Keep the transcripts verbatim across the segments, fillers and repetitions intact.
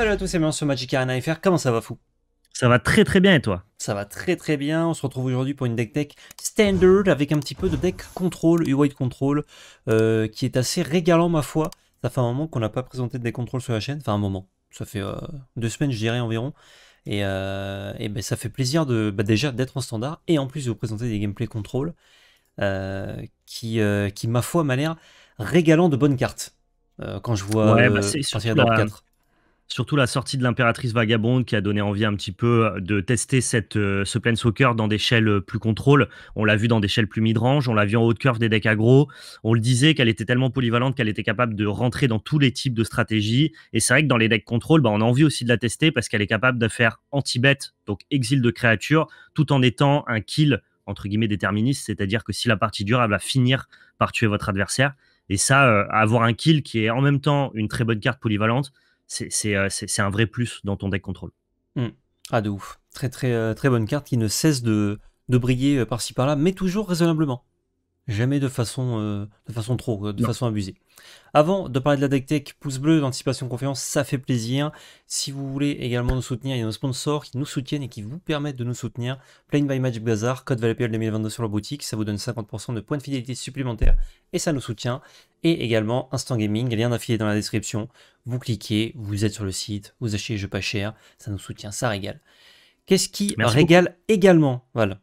Salut à tous et bienvenue sur Magic Arena F R, comment ça va fou? Ça va très très bien et toi? Ça va très très bien, on se retrouve aujourd'hui pour une deck tech standard avec un petit peu de deck contrôle, U-White contrôle, euh, qui est assez régalant ma foi. Ça fait un moment qu'on n'a pas présenté de deck contrôle sur la chaîne, enfin un moment, ça fait euh, deux semaines je dirais environ. Et, euh, et ben, ça fait plaisir de, bah, déjà d'être en standard et en plus de vous présenter des gameplays contrôle euh, qui, euh, qui ma foi m'a l'air régalant de bonnes cartes euh, quand je vois ouais, bah, c'est partir de quatre. Surtout la sortie de l'Impératrice Vagabonde qui a donné envie un petit peu de tester cette, euh, ce Planeswalker dans des shells plus contrôle. On l'a vu dans des shells plus midrange, on l'a vu en haut de curve des decks aggro. On le disait qu'elle était tellement polyvalente qu'elle était capable de rentrer dans tous les types de stratégies. Et c'est vrai que dans les decks contrôle, bah, on a envie aussi de la tester parce qu'elle est capable de faire anti-bête, donc exil de créatures, tout en étant un kill entre guillemets déterministe. C'est-à-dire que si la partie dure, elle va finir par tuer votre adversaire. Et ça, euh, avoir un kill qui est en même temps une très bonne carte polyvalente, c'est un vrai plus dans ton deck contrôle. Mmh. Ah de ouf, très très très bonne carte qui ne cesse de, de briller par-ci par-là, mais toujours raisonnablement. Jamais de façon, euh, de façon trop, de non. façon abusée. Avant de parler de la deck tech, pouce bleu d'anticipation confiance, ça fait plaisir. Si vous voulez également nous soutenir, il y a nos sponsors qui nous soutiennent et qui vous permettent de nous soutenir. Play-in by Magic Bazar, code VALPL deux mille vingt-deux sur la boutique, ça vous donne cinquante pour cent de points de fidélité supplémentaires et ça nous soutient. Et également Instant Gaming, lien d'affilié dans la description. Vous cliquez, vous êtes sur le site, vous achetez les jeux pas chers, ça nous soutient, ça régale. Qu'est-ce qui Merci régale beaucoup. également Voilà.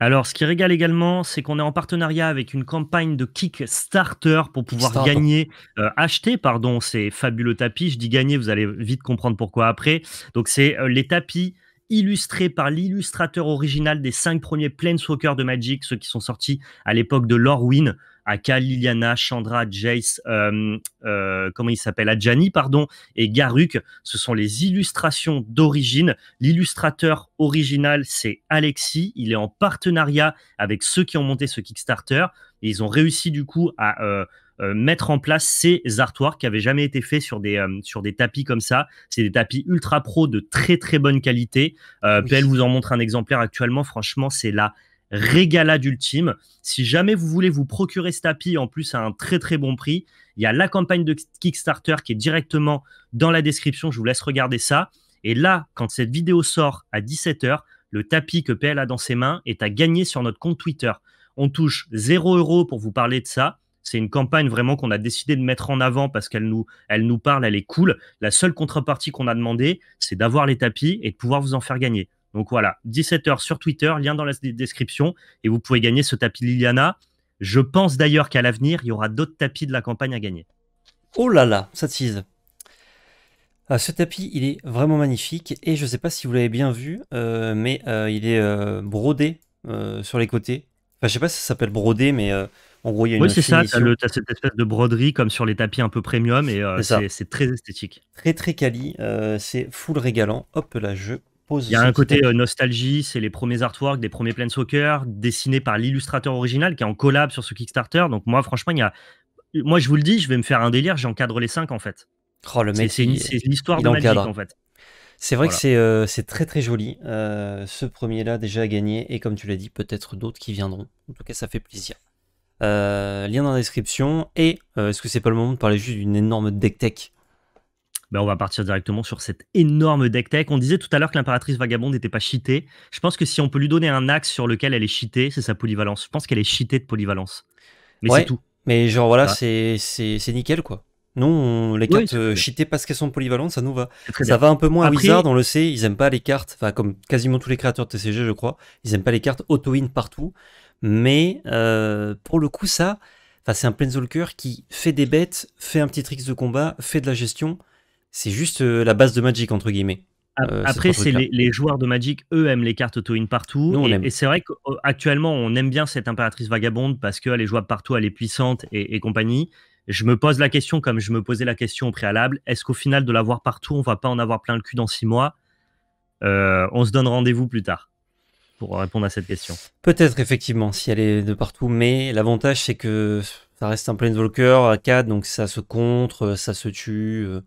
Alors, ce qui régale également, c'est qu'on est en partenariat avec une campagne de Kickstarter pour pouvoir Kickstarter. gagner, euh, acheter, pardon, ces fabuleux tapis. Je dis gagner, vous allez vite comprendre pourquoi après. Donc, c'est euh, les tapis illustrés par l'illustrateur original des cinq premiers Planeswalkers de Magic, ceux qui sont sortis à l'époque de Lorwyn, Aka, Liliana, Chandra, Jace, euh, euh, comment il s'appelle, Adjani, pardon, et Garuk. Ce sont les illustrations d'origine. L'illustrateur original, c'est Alexis. Il est en partenariat avec ceux qui ont monté ce Kickstarter. Et ils ont réussi du coup à euh, euh, mettre en place ces artworks qui n'avaient jamais été faits sur des, euh, sur des tapis comme ça. C'est des tapis ultra pro de très très bonne qualité. Euh, oui. P L vous en montre un exemplaire actuellement. Franchement, c'est la régalade ultime. Si jamais vous voulez vous procurer ce tapis en plus à un très très bon prix, il y a la campagne de Kickstarter qui est directement dans la description, je vous laisse regarder ça. Et là, quand cette vidéo sort à dix-sept heures, le tapis que P L a dans ses mains est à gagner sur notre compte Twitter. On touche zéro euro pour vous parler de ça. C'est une campagne vraiment qu'on a décidé de mettre en avant parce qu'elle nous, elle nous parle, elle est cool. La seule contrepartie qu'on a demandé, c'est d'avoir les tapis et de pouvoir vous en faire gagner. Donc voilà, dix-sept heures sur Twitter, lien dans la description, et vous pouvez gagner ce tapis Liliana. Je pense d'ailleurs qu'à l'avenir, il y aura d'autres tapis de la campagne à gagner. Oh là là, ça tease. Ah, ce tapis, il est vraiment magnifique, et je ne sais pas si vous l'avez bien vu, euh, mais euh, il est euh, brodé euh, sur les côtés. Enfin, je ne sais pas si ça s'appelle brodé, mais euh, en gros, il y a une finition. Oui, c'est ça, tu as cette espèce de broderie comme sur les tapis un peu premium, et euh, c'est très esthétique. Très très quali, euh, c'est full régalant. Hop là, je... Il y a un côté euh, nostalgie, c'est les premiers artworks des premiers Planeswalker dessinés par l'illustrateur original qui est en collab sur ce Kickstarter. Donc moi franchement, il y a... moi je vous le dis, je vais me faire un délire, j'encadre les cinq en fait. Oh, le mec, c'est l'histoire de Magic en fait. C'est vrai voilà. que c'est euh, c'est très très joli. Euh, ce premier là déjà gagné et comme tu l'as dit, peut-être d'autres qui viendront. En tout cas, ça fait plaisir. Euh, lien dans la description. Et euh, est-ce que c'est pas le moment de parler juste d'une énorme deck tech? Ben on va partir directement sur cette énorme deck tech. On disait tout à l'heure que l'Impératrice Vagabonde n'était pas cheatée. Je pense que si on peut lui donner un axe sur lequel elle est cheatée, c'est sa polyvalence. Je pense qu'elle est cheatée de polyvalence. Mais ouais, c'est tout. Mais genre voilà, voilà. c'est nickel quoi. Non, les cartes oui, cheatées parce qu'elles sont polyvalentes, ça nous va. Ça bien. va un peu moins Après, à Wizard, on le sait, ils n'aiment pas les cartes, enfin comme quasiment tous les créateurs de T C G je crois, ils n'aiment pas les cartes auto-in partout. Mais euh, pour le coup ça, c'est un Planeswalker qui fait des bêtes, fait un petit tricks de combat, fait de la gestion. C'est juste euh, la base de Magic, entre guillemets. Euh, Après, c'est les, les joueurs de Magic, eux, aiment les cartes auto-in partout. Nous, et et c'est vrai qu'actuellement, on aime bien cette Impératrice Vagabonde parce qu'elle est jouable partout, elle est puissante et, et compagnie. Je me pose la question, comme je me posais la question au préalable, est-ce qu'au final, de l'avoir partout, on ne va pas en avoir plein le cul dans six mois euh, On se donne rendez-vous plus tard pour répondre à cette question. Peut-être, effectivement, si elle est de partout. Mais l'avantage, c'est que ça reste un Planeswalker à quatre, donc ça se contre, ça se tue... Euh...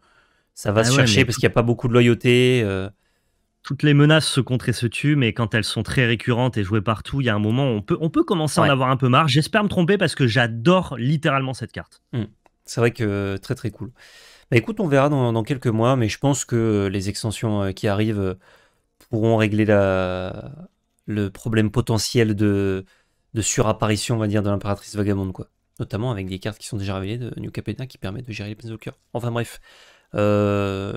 Ça va ah se ouais, chercher parce qu'il n'y a pas beaucoup de loyauté. Euh... Toutes les menaces se contre et se tuent, mais quand elles sont très récurrentes et jouées partout, il y a un moment où on peut, on peut commencer ouais. à en avoir un peu marre. J'espère me tromper parce que j'adore littéralement cette carte. Mmh. C'est vrai que très très cool. Bah écoute, on verra dans, dans quelques mois, mais je pense que les extensions qui arrivent pourront régler la, le problème potentiel de, de surapparition, on va dire, de l'Impératrice Vagabonde, quoi. Notamment avec des cartes qui sont déjà révélées de New Capenna qui permettent de gérer les Planeswalker. Enfin bref, euh,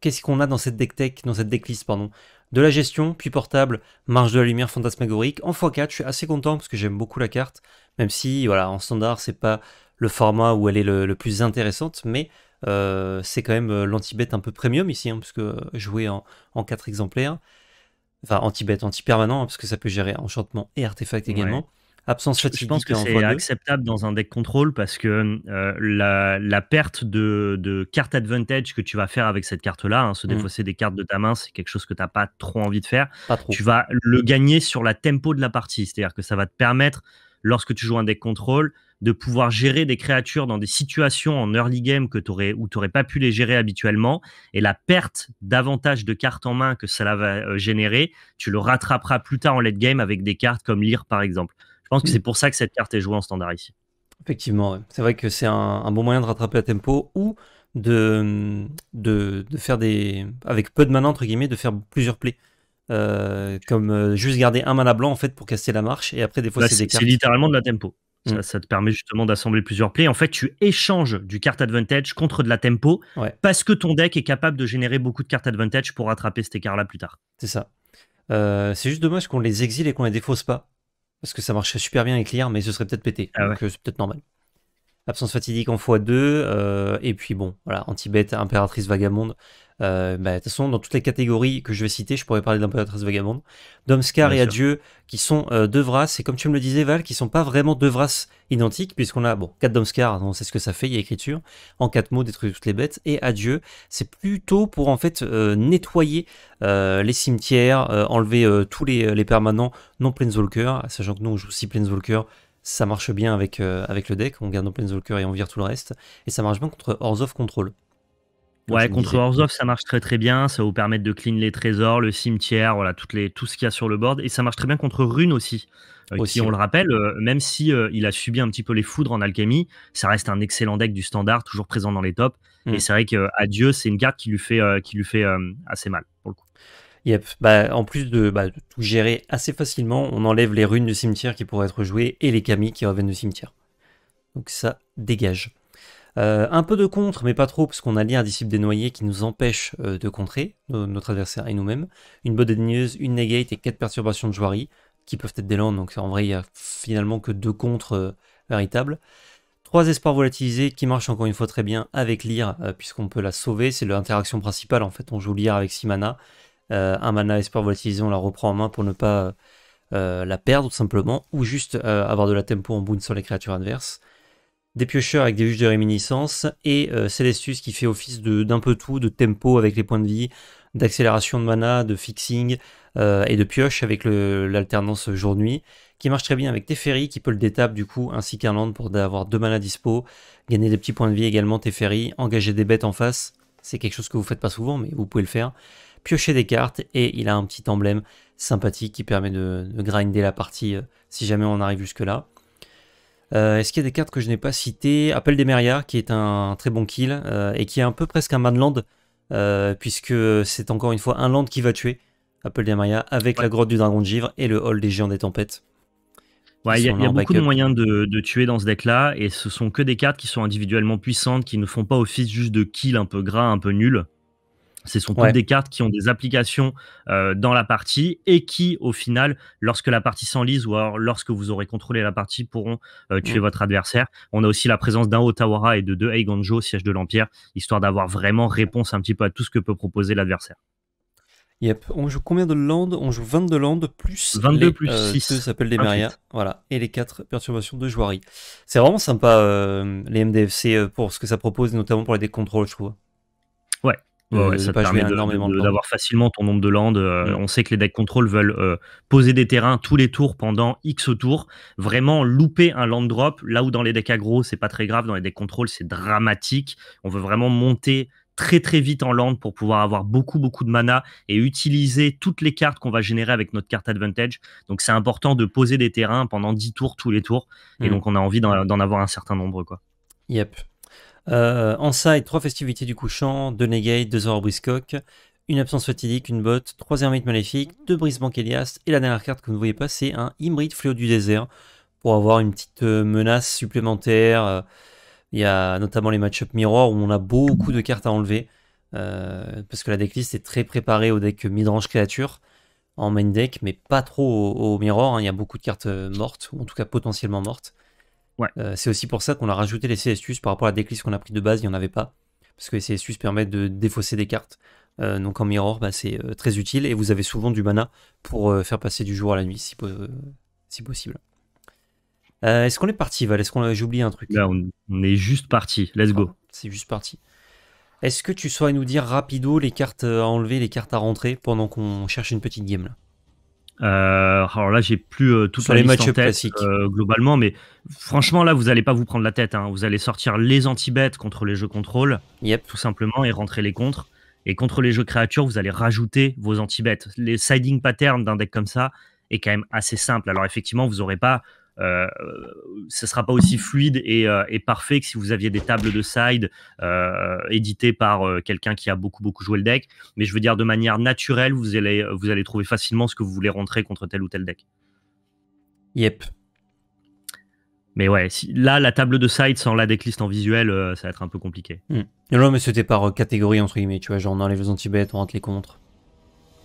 qu'est-ce qu'on a dans cette deck tech, dans cette decklist, pardon? De la gestion, puis portable, marche de la lumière fantasmagorique. En fois quatre, je suis assez content parce que j'aime beaucoup la carte, même si, voilà, en standard, c'est pas le format où elle est le, le plus intéressante, mais euh, c'est quand même l'anti-bet un peu premium ici, hein, parce que jouer en, en quatre exemplaires, enfin anti-bet, anti-permanent, hein, parce que ça peut gérer enchantement et artefact également. Ouais. Absence fatidique, c'est acceptable dans un deck contrôle parce que euh, la, la perte de, de carte advantage que tu vas faire avec cette carte-là, hein, se défausser mmh. des cartes de ta main, c'est quelque chose que tu n'as pas trop envie de faire. Pas trop. Tu vas le gagner sur la tempo de la partie, c'est-à-dire que ça va te permettre, lorsque tu joues un deck contrôle, de pouvoir gérer des créatures dans des situations en early game que t'aurais, où tu n'aurais pas pu les gérer habituellement. Et la perte d'avantage de cartes en main que cela va générer, tu le rattraperas plus tard en late game avec des cartes comme Lier par exemple. Je pense que c'est pour ça que cette carte est jouée en standard ici. Effectivement, ouais. C'est vrai que c'est un, un bon moyen de rattraper la tempo ou de, de, de faire des... avec peu de mana, entre guillemets, de faire plusieurs plays. Euh, comme euh, juste garder un mana blanc, en fait, pour casser la marche et après, des fois, bah, c'est des cartes. C'est littéralement de la tempo. Mmh. Ça, ça te permet justement d'assembler plusieurs plays. En fait, tu échanges du carte advantage contre de la tempo ouais. parce que ton deck est capable de générer beaucoup de cartes advantage pour rattraper cet écart-là plus tard. C'est ça. Euh, c'est juste dommage qu'on les exile et qu'on les défausse pas. Parce que ça marcherait super bien avec Lier, mais ce serait peut-être pété. Ah donc ouais. C'est peut-être normal. Absence fatidique en fois deux. Euh, et puis bon, voilà, anti-bête, Impératrice Vagabonde. De euh, bah, toute façon, dans toutes les catégories que je vais citer, je pourrais parler d'Impératrice Vagabonde. Domscar et sûr. Adieu, qui sont euh, deux Vras. Et comme tu me le disais, Val, qui ne sont pas vraiment deux Vras identiques, puisqu'on a, bon, quatre Domscar, on sait ce que ça fait, il y a écriture. En quatre mots, détruire toutes les bêtes. Et Adieu, c'est plutôt pour, en fait, euh, nettoyer euh, les cimetières, euh, enlever euh, tous les, les permanents non Planeswalker. Sachant que nous, on joue six Planeswalker. Ça marche bien avec, euh, avec le deck, on garde nos Planeswalker et on vire tout le reste. Et ça marche bien contre Horrors of Control. Ouais, contre Horrors of, ça marche très très bien. Ça vous permet de clean les trésors, le cimetière, voilà, toutes les, tout ce qu'il y a sur le board. Et ça marche très bien contre Rune aussi. Euh, aussi qui, on ouais. le rappelle, euh, même si euh, il a subi un petit peu les foudres en alchimie, ça reste un excellent deck du standard, toujours présent dans les tops. Mmh. Et c'est vrai qu'Adieu, c'est une carte qui lui fait, euh, qui lui fait euh, assez mal pour le coup. Yep. Bah, en plus de, bah, de tout gérer assez facilement, on enlève les runes du cimetière qui pourraient être jouées et les camis qui reviennent du cimetière. Donc ça dégage. Euh, un peu de contre, mais pas trop, parce qu'on a Lier, disciple des noyés, qui nous empêche euh, de contrer euh, notre adversaire et nous-mêmes. Une botte dédaigneuse, une negate et quatre perturbations de Jwari, qui peuvent être des landes, donc en vrai il n'y a finalement que deux contres euh, véritables. Trois espoirs volatilisés qui marchent encore une fois très bien avec Lier, euh, puisqu'on peut la sauver, c'est l'interaction principale en fait, on joue Lier avec six mana. Euh, un mana espoir volatilisé, on la reprend en main pour ne pas euh, la perdre tout simplement, ou juste euh, avoir de la tempo en boon sur les créatures adverses. Des piocheurs avec des juges de réminiscence, et euh, Celestus qui fait office d'un peu tout, de tempo avec les points de vie, d'accélération de mana, de fixing, euh, et de pioche avec l'alternance jour-nuit, qui marche très bien avec Teferi, qui peut le détaper du coup, ainsi qu'un land pour avoir deux mana dispo, gagner des petits points de vie également Teferi, engager des bêtes en face, c'est quelque chose que vous faites pas souvent, mais vous pouvez le faire. Piocher des cartes et il a un petit emblème sympathique qui permet de, de grinder la partie euh, si jamais on arrive jusque là. Euh, Est-ce qu'il y a des cartes que je n'ai pas citées? Appel d'Éméria qui est un, un très bon kill euh, et qui est un peu presque un manland euh, puisque c'est encore une fois un land qui va tuer Appel d'Éméria avec ouais. la grotte du dragon de givre et le hall des géants des tempêtes. Il ouais, y a, y a beaucoup de moyens de, de tuer dans ce deck-là, et ce sont que des cartes qui sont individuellement puissantes, qui ne font pas office juste de kill un peu gras, un peu nul. Ce sont toutes ouais. des cartes qui ont des applications euh, dans la partie et qui, au final, lorsque la partie s'enlise ou alors lorsque vous aurez contrôlé la partie, pourront euh, tuer mmh. votre adversaire. On a aussi la présence d'un Otawara et de deux Eiganjo, siège de l'Empire, histoire d'avoir vraiment réponse un petit peu à tout ce que peut proposer l'adversaire. Yep. On joue combien de landes? On joue vingt-deux landes plus vingt-deux les, plus euh, six. S'appelle l'Emeria. Voilà. Et les quatre perturbations de Jwari. C'est vraiment sympa euh, les M D F C pour ce que ça propose, notamment pour les décontrôles, je trouve. Ouais. Ouais, ouais, ça te permet d'avoir facilement ton nombre de landes. Euh, mmh. On sait que les deck control veulent euh, poser des terrains tous les tours pendant X tours. Vraiment louper un land drop, là où dans les decks aggro, c'est pas très grave. Dans les decks control, c'est dramatique. On veut vraiment monter très très vite en land pour pouvoir avoir beaucoup beaucoup de mana et utiliser toutes les cartes qu'on va générer avec notre carte advantage. Donc c'est important de poser des terrains pendant dix tours tous les tours. Mmh. Et donc on a envie d'en en avoir un certain nombre, quoi. Yep. Euh, en side, trois festivités du couchant, deux Negate, deux Horreur Brisecoque, une absence fatidique, une botte, trois ermites maléfiques, deux Brisbank Elias, et la dernière carte que vous ne voyez pas, c'est un Imrid Fléau du désert, pour avoir une petite menace supplémentaire. Il y a notamment les match-up miroir où on a beaucoup de cartes à enlever, euh, parce que la decklist est très préparée au deck midrange créature, en main deck, mais pas trop au, au miroir, hein. Il y a beaucoup de cartes mortes, ou en tout cas potentiellement mortes. Ouais. Euh, c'est aussi pour ça qu'on a rajouté les Celestus par rapport à la decklist qu'on a pris de base, il n'y en avait pas, parce que les Celestus permettent de défausser des cartes. Euh, donc en mirror, bah, c'est euh, très utile et vous avez souvent du mana pour euh, faire passer du jour à la nuit si, po euh, si possible. Euh, Est-ce qu'on est parti, Val? Est-ce qu'on j'ai oublié un truc? Là, on, on est juste parti. Let's go. Ah, c'est juste parti. Est-ce que tu saurais nous dire rapido les cartes à enlever, les cartes à rentrer pendant qu'on cherche une petite game là? euh, Alors là, j'ai plus euh, toute la liste en tête euh, globalement, mais franchement là, vous n'allez pas vous prendre la tête. Hein. Vous allez sortir les anti-bêtes contre les jeux contrôle, yep. Tout simplement, et rentrer les contres. Et contre les jeux créatures, vous allez rajouter vos anti-bêtes. Les siding patterns d'un deck comme ça est quand même assez simple. Alors effectivement, vous aurez pas, euh, ce sera pas aussi fluide et, euh, et parfait que si vous aviez des tables de side euh, éditées par euh, quelqu'un qui a beaucoup beaucoup joué le deck. Mais je veux dire, de manière naturelle, vous allez vous allez trouver facilement ce que vous voulez rentrer contre tel ou tel deck. Yep. Mais ouais, si, là, la table de side sans la decklist en visuel, euh, ça va être un peu compliqué. Mmh. Non, mais c'était par euh, catégorie, entre guillemets, tu vois, genre on enlève les anti-bêtes, on rentre les contres.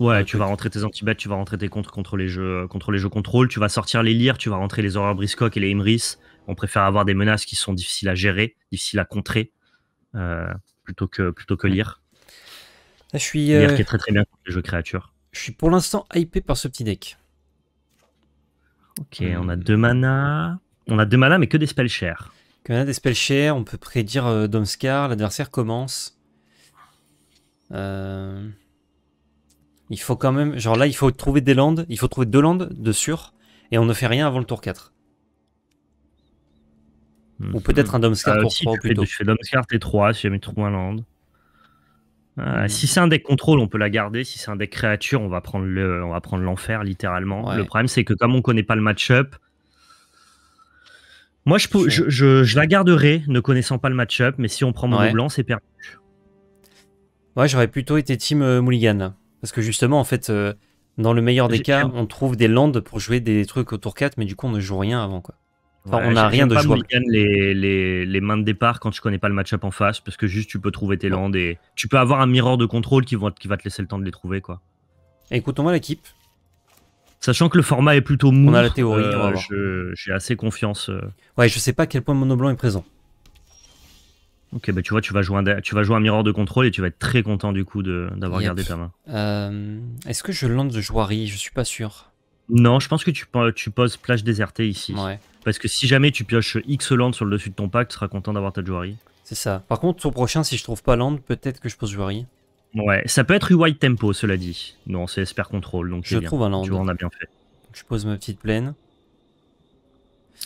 Ouais, tu vas rentrer tes anti-bêtes, tu vas rentrer tes contres contre les jeux contre les jeux contrôle, tu vas sortir les Lier, tu vas rentrer les Horreur Brisecoque et les Imris. On préfère avoir des menaces qui sont difficiles à gérer, difficiles à contrer, euh, plutôt que, plutôt que Lier. Là, je suis, euh... Lier qui est très très bien contre les jeux créatures. Je suis pour l'instant hypé par ce petit deck. Ok, mmh. On a deux manas... On a deux manas, mais que des spells chers. Que des spells chers, on peut prédire euh, Domscar, l'adversaire commence. Euh... Il faut quand même... Genre là, il faut trouver des landes, il faut trouver deux landes de sûr, et on ne fait rien avant le tour quatre. Mmh. Ou peut-être un Domscar euh, pour si trois plutôt. Je fais Domscar T trois, si jamais trouve un land. Euh, mmh. Si c'est un deck contrôle, on peut la garder. Si c'est un deck créature, on va prendre le, on va prendre l'enfer, littéralement. Ouais. Le problème, c'est que comme on ne connaît pas le match-up... Moi, je, peux, je, je, je la garderai, ne connaissant pas le match-up, mais si on prend mon ouais. blanc, c'est perdu. Ouais, j'aurais plutôt été team euh, Mulligan, là. Parce que justement, en fait, euh, dans le meilleur des cas, on trouve des landes pour jouer des trucs au tour quatre, mais du coup, on ne joue rien avant, quoi. Enfin, ouais, on n'a rien de jouable. Je n'aime pas Mulligan les, les, les mains de départ quand tu connais pas le match-up en face, parce que juste, tu peux trouver tes landes et tu peux avoir un miroir de contrôle qui va, qui va te laisser le temps de les trouver, quoi. Écoute, on voit l'équipe. Sachant que le format est plutôt mou, on a la théorie, euh, j'ai assez confiance. Euh... Ouais, je sais pas à quel point mono blanc est présent. Ok, bah tu vois, tu vas jouer un, tu vas jouer un miroir de contrôle et tu vas être très content du coup d'avoir yep. gardé ta main. Euh, Est-ce que je lance de Jwari? Je suis pas sûr. Non, je pense que tu, tu poses plage désertée ici. Ouais. Parce que si jamais tu pioches X land sur le dessus de ton pack, tu seras content d'avoir ta Jwari. C'est ça. Par contre, au prochain, si je trouve pas land, peut-être que je pose Jwari. Ouais, ça peut être U I tempo, cela dit. Non, c'est Esper Control, donc je trouve bien. Un land. Tu vois, on a bien fait. Je pose ma petite plaine.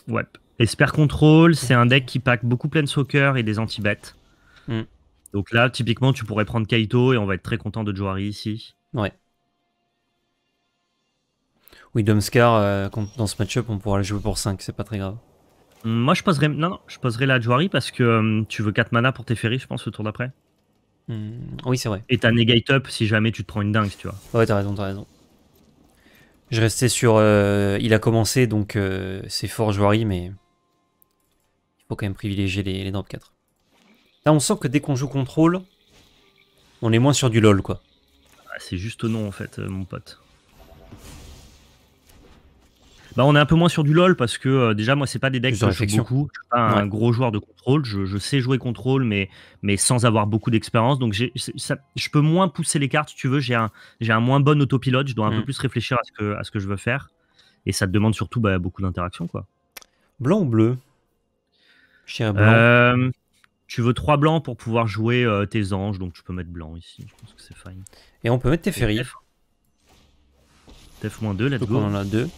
Ouais. Esper Control, c'est un deck qui pack beaucoup Planeswalker et des anti-bêtes. Mm. Donc là, typiquement, tu pourrais prendre Kaito et on va être très content de Jwari ici. Ouais. Oui, Domscar, euh, dans ce match-up, on pourra le jouer pour cinq, c'est pas très grave. Moi, je poserais, non, non, je poserais la Jwari parce que euh, tu veux quatre mana pour Teferi, je pense, le tour d'après. Mmh. Oui, c'est vrai. Et t'as negate up si jamais tu te prends une dingue, tu vois. Ouais, t'as raison, t'as raison. Je restais sur. Euh, il a commencé, donc euh, c'est fort Jwari, mais il faut quand même privilégier les, les drop quatre. Là, on sent que dès qu'on joue contrôle, on est moins sur du lol, quoi. Ah, c'est juste non, en fait, euh, mon pote. Bah, on est un peu moins sur du lol parce que euh, déjà, moi, c'est pas des decks que je joue beaucoup. Je suis pas ouais. un gros joueur de contrôle. Je, je sais jouer contrôle, mais, mais sans avoir beaucoup d'expérience. Donc, ça, je peux moins pousser les cartes, si tu veux. J'ai un, un moins bon autopilote. Je dois un mm. peu plus réfléchir à ce, que, à ce que je veux faire. Et ça te demande surtout bah, beaucoup d'interaction, quoi. Blanc ou bleu? Je dirais blanc. Euh, tu veux trois blancs pour pouvoir jouer euh, tes anges. Donc, tu peux mettre blanc ici. Je pense que c'est fine. Et on peut mettre tes ferries. T F moins deux, let's go. On en a deux.